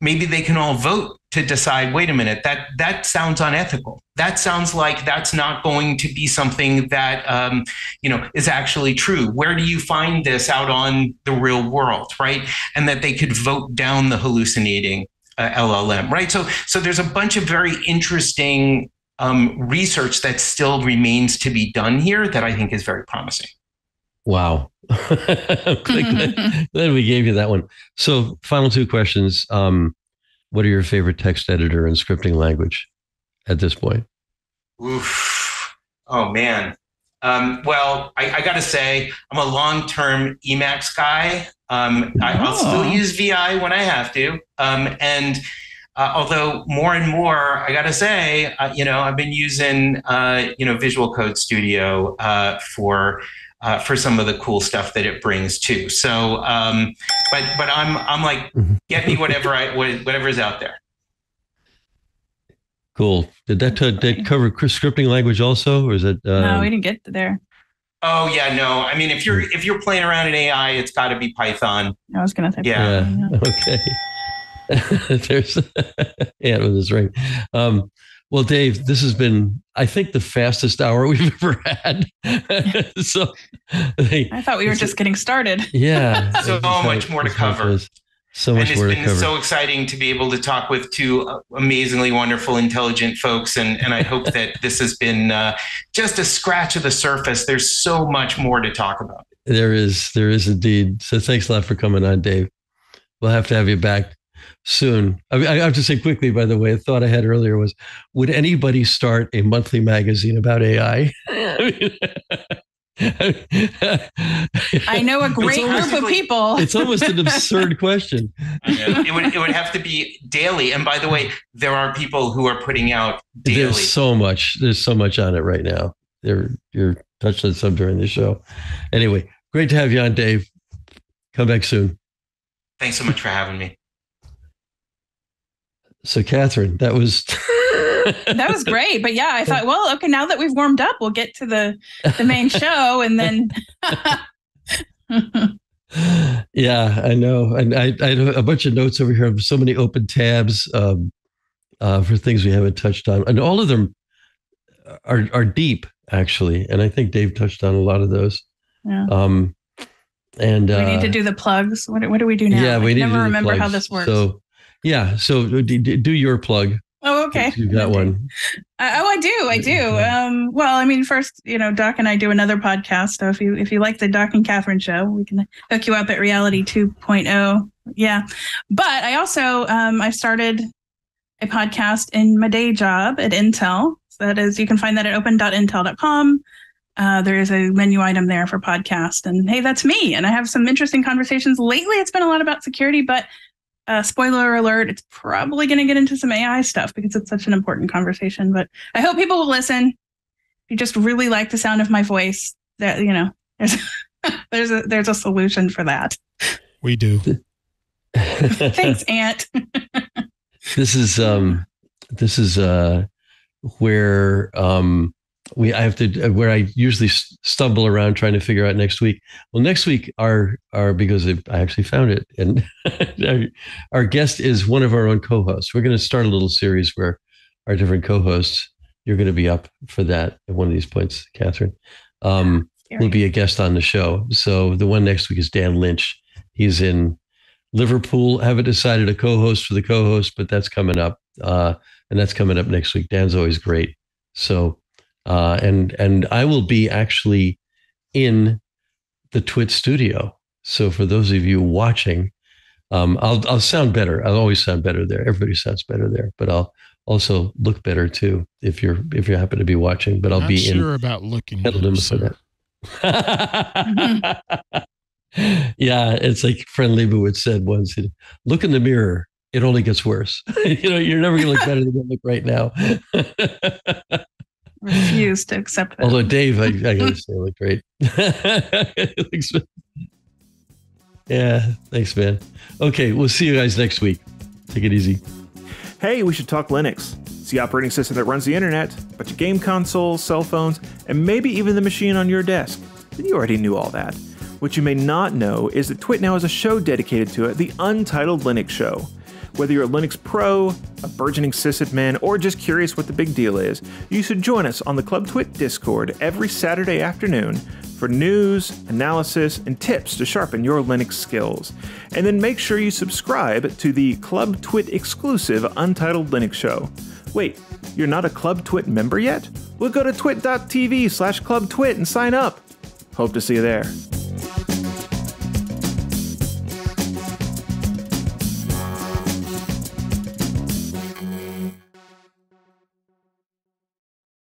maybe they can all vote to decide, wait a minute, that that sounds unethical. That sounds like that's not going to be something that um, you know, is actually true. Where do you find this out on the real world, right? And that they could vote down the hallucinating uh, L L M, right? So, so there's a bunch of very interesting um, research that still remains to be done here that I think is very promising. Wow. Glad we gave you that one. So final two questions. Um, what are your favorite text editor and scripting language at this point? Oof. Oh, man. Um, well, I, I got to say, I'm a long-term Emacs guy. Um, oh. I, I'll still use V I when I have to. Um, and uh, although more and more, I got to say, uh, you know, I've been using, uh, you know, Visual Code Studio uh, for uh, for some of the cool stuff that it brings too. So, um, but but I'm I'm like, get me whatever I whatever is out there. Cool. Did that, t- did that cover scripting language also, or is it? Uh... No, we didn't get there. Oh yeah, no. I mean, if you're if you're playing around in A I, it's got to be Python. I was gonna say. Yeah. Python, yeah. Okay. There's Ant with his ring. Um, well, Dave, this has been, I think, the fastest hour we've ever had. so hey, I thought we were just getting started. Yeah. So much more to cover. So much more to cover. And it's been so exciting to be able to talk with two amazingly wonderful, intelligent folks. And, and I hope that this has been uh, just a scratch of the surface. There's so much more to talk about. There is. There is indeed. So thanks a lot for coming on, Dave. We'll have to have you back soon. I, mean, I have to say quickly, by the way, a thought I had earlier was, would anybody start a monthly magazine about A I? I mean, I know a great group of like, people. It's almost an absurd question. It would it would have to be daily. And by the way, there are people who are putting out daily. There's so much. There's so much on it right now. There, you're touched on some during the show. Anyway, great to have you on, Dave. Come back soon. Thanks so much for having me. So, Katherine, that was... That was great. But yeah, I thought, well, okay, now that we've warmed up, we'll get to the, the main show. And then. Yeah, I know. And I, I had a bunch of notes over here. So many open tabs um, uh, for things we haven't touched on. And all of them are, are deep, actually. And I think Dave touched on a lot of those. Yeah. Um, and uh, we need to do the plugs. What, what do we do now? Yeah, we I need never to do remember plugs. How this works. So, yeah. So do, do your plug. Oh, okay. You got one. Uh, oh, I do. I do. Um, well, I mean, first, you know, Doc and I do another podcast. So if you if you like the Doc and Katherine show, we can hook you up at Reality two point oh. Yeah. But I also, um, I started a podcast in my day job at Intel. So that is, you can find that at open dot intel dot com. Uh, there is a menu item there for podcast. And hey, that's me. And I have some interesting conversations. Lately, it's been a lot about security, but Uh, spoiler alert, it's probably going to get into some A I stuff because it's such an important conversation. But I hope people will listen. If you just really like the sound of my voice, that, you know, there's there's a there's a solution for that. We do. Thanks, Ant. This is um this is uh where um we I have to where I usually stumble around trying to figure out next week. Well, next week our our because I actually found it, and our, our guest is one of our own co-hosts. We're going to start a little series where our different co-hosts. You're going to be up for that at one of these points, Katherine. Um, will be a guest on the show. So the one next week is Dan Lynch. He's in Liverpool. I haven't decided a co-host for the co-host, but that's coming up, uh, and that's coming up next week. Dan's always great. So. Uh, and and I will be actually in the Twit studio. So for those of you watching, um, I'll I'll sound better. I'll always sound better there. Everybody sounds better there. But I'll also look better too if you're if you happen to be watching. But I'll Not be sure in. Sure about looking. Better, yeah, it's like friend Leibowitz said once: "Look in the mirror. It only gets worse. You know, you're never going to look better than you look right now." Refuse to accept that. Although Dave, I, I gotta say, looked great. Yeah, thanks, man. Okay, we'll see you guys next week. Take it easy. Hey, we should talk Linux. It's the operating system that runs the internet, but your game consoles, cell phones, and maybe even the machine on your desk. But you already knew all that. What you may not know is that Twit now has a show dedicated to it, the Untitled Linux Show. Whether you're a Linux pro, a burgeoning sysadmin, or just curious what the big deal is, you should join us on the Club Twit Discord every Saturday afternoon for news, analysis, and tips to sharpen your Linux skills. And then make sure you subscribe to the Club Twit exclusive Untitled Linux Show. Wait, you're not a Club Twit member yet? Well, go to twit dot t v slash club twit and sign up. Hope to see you there.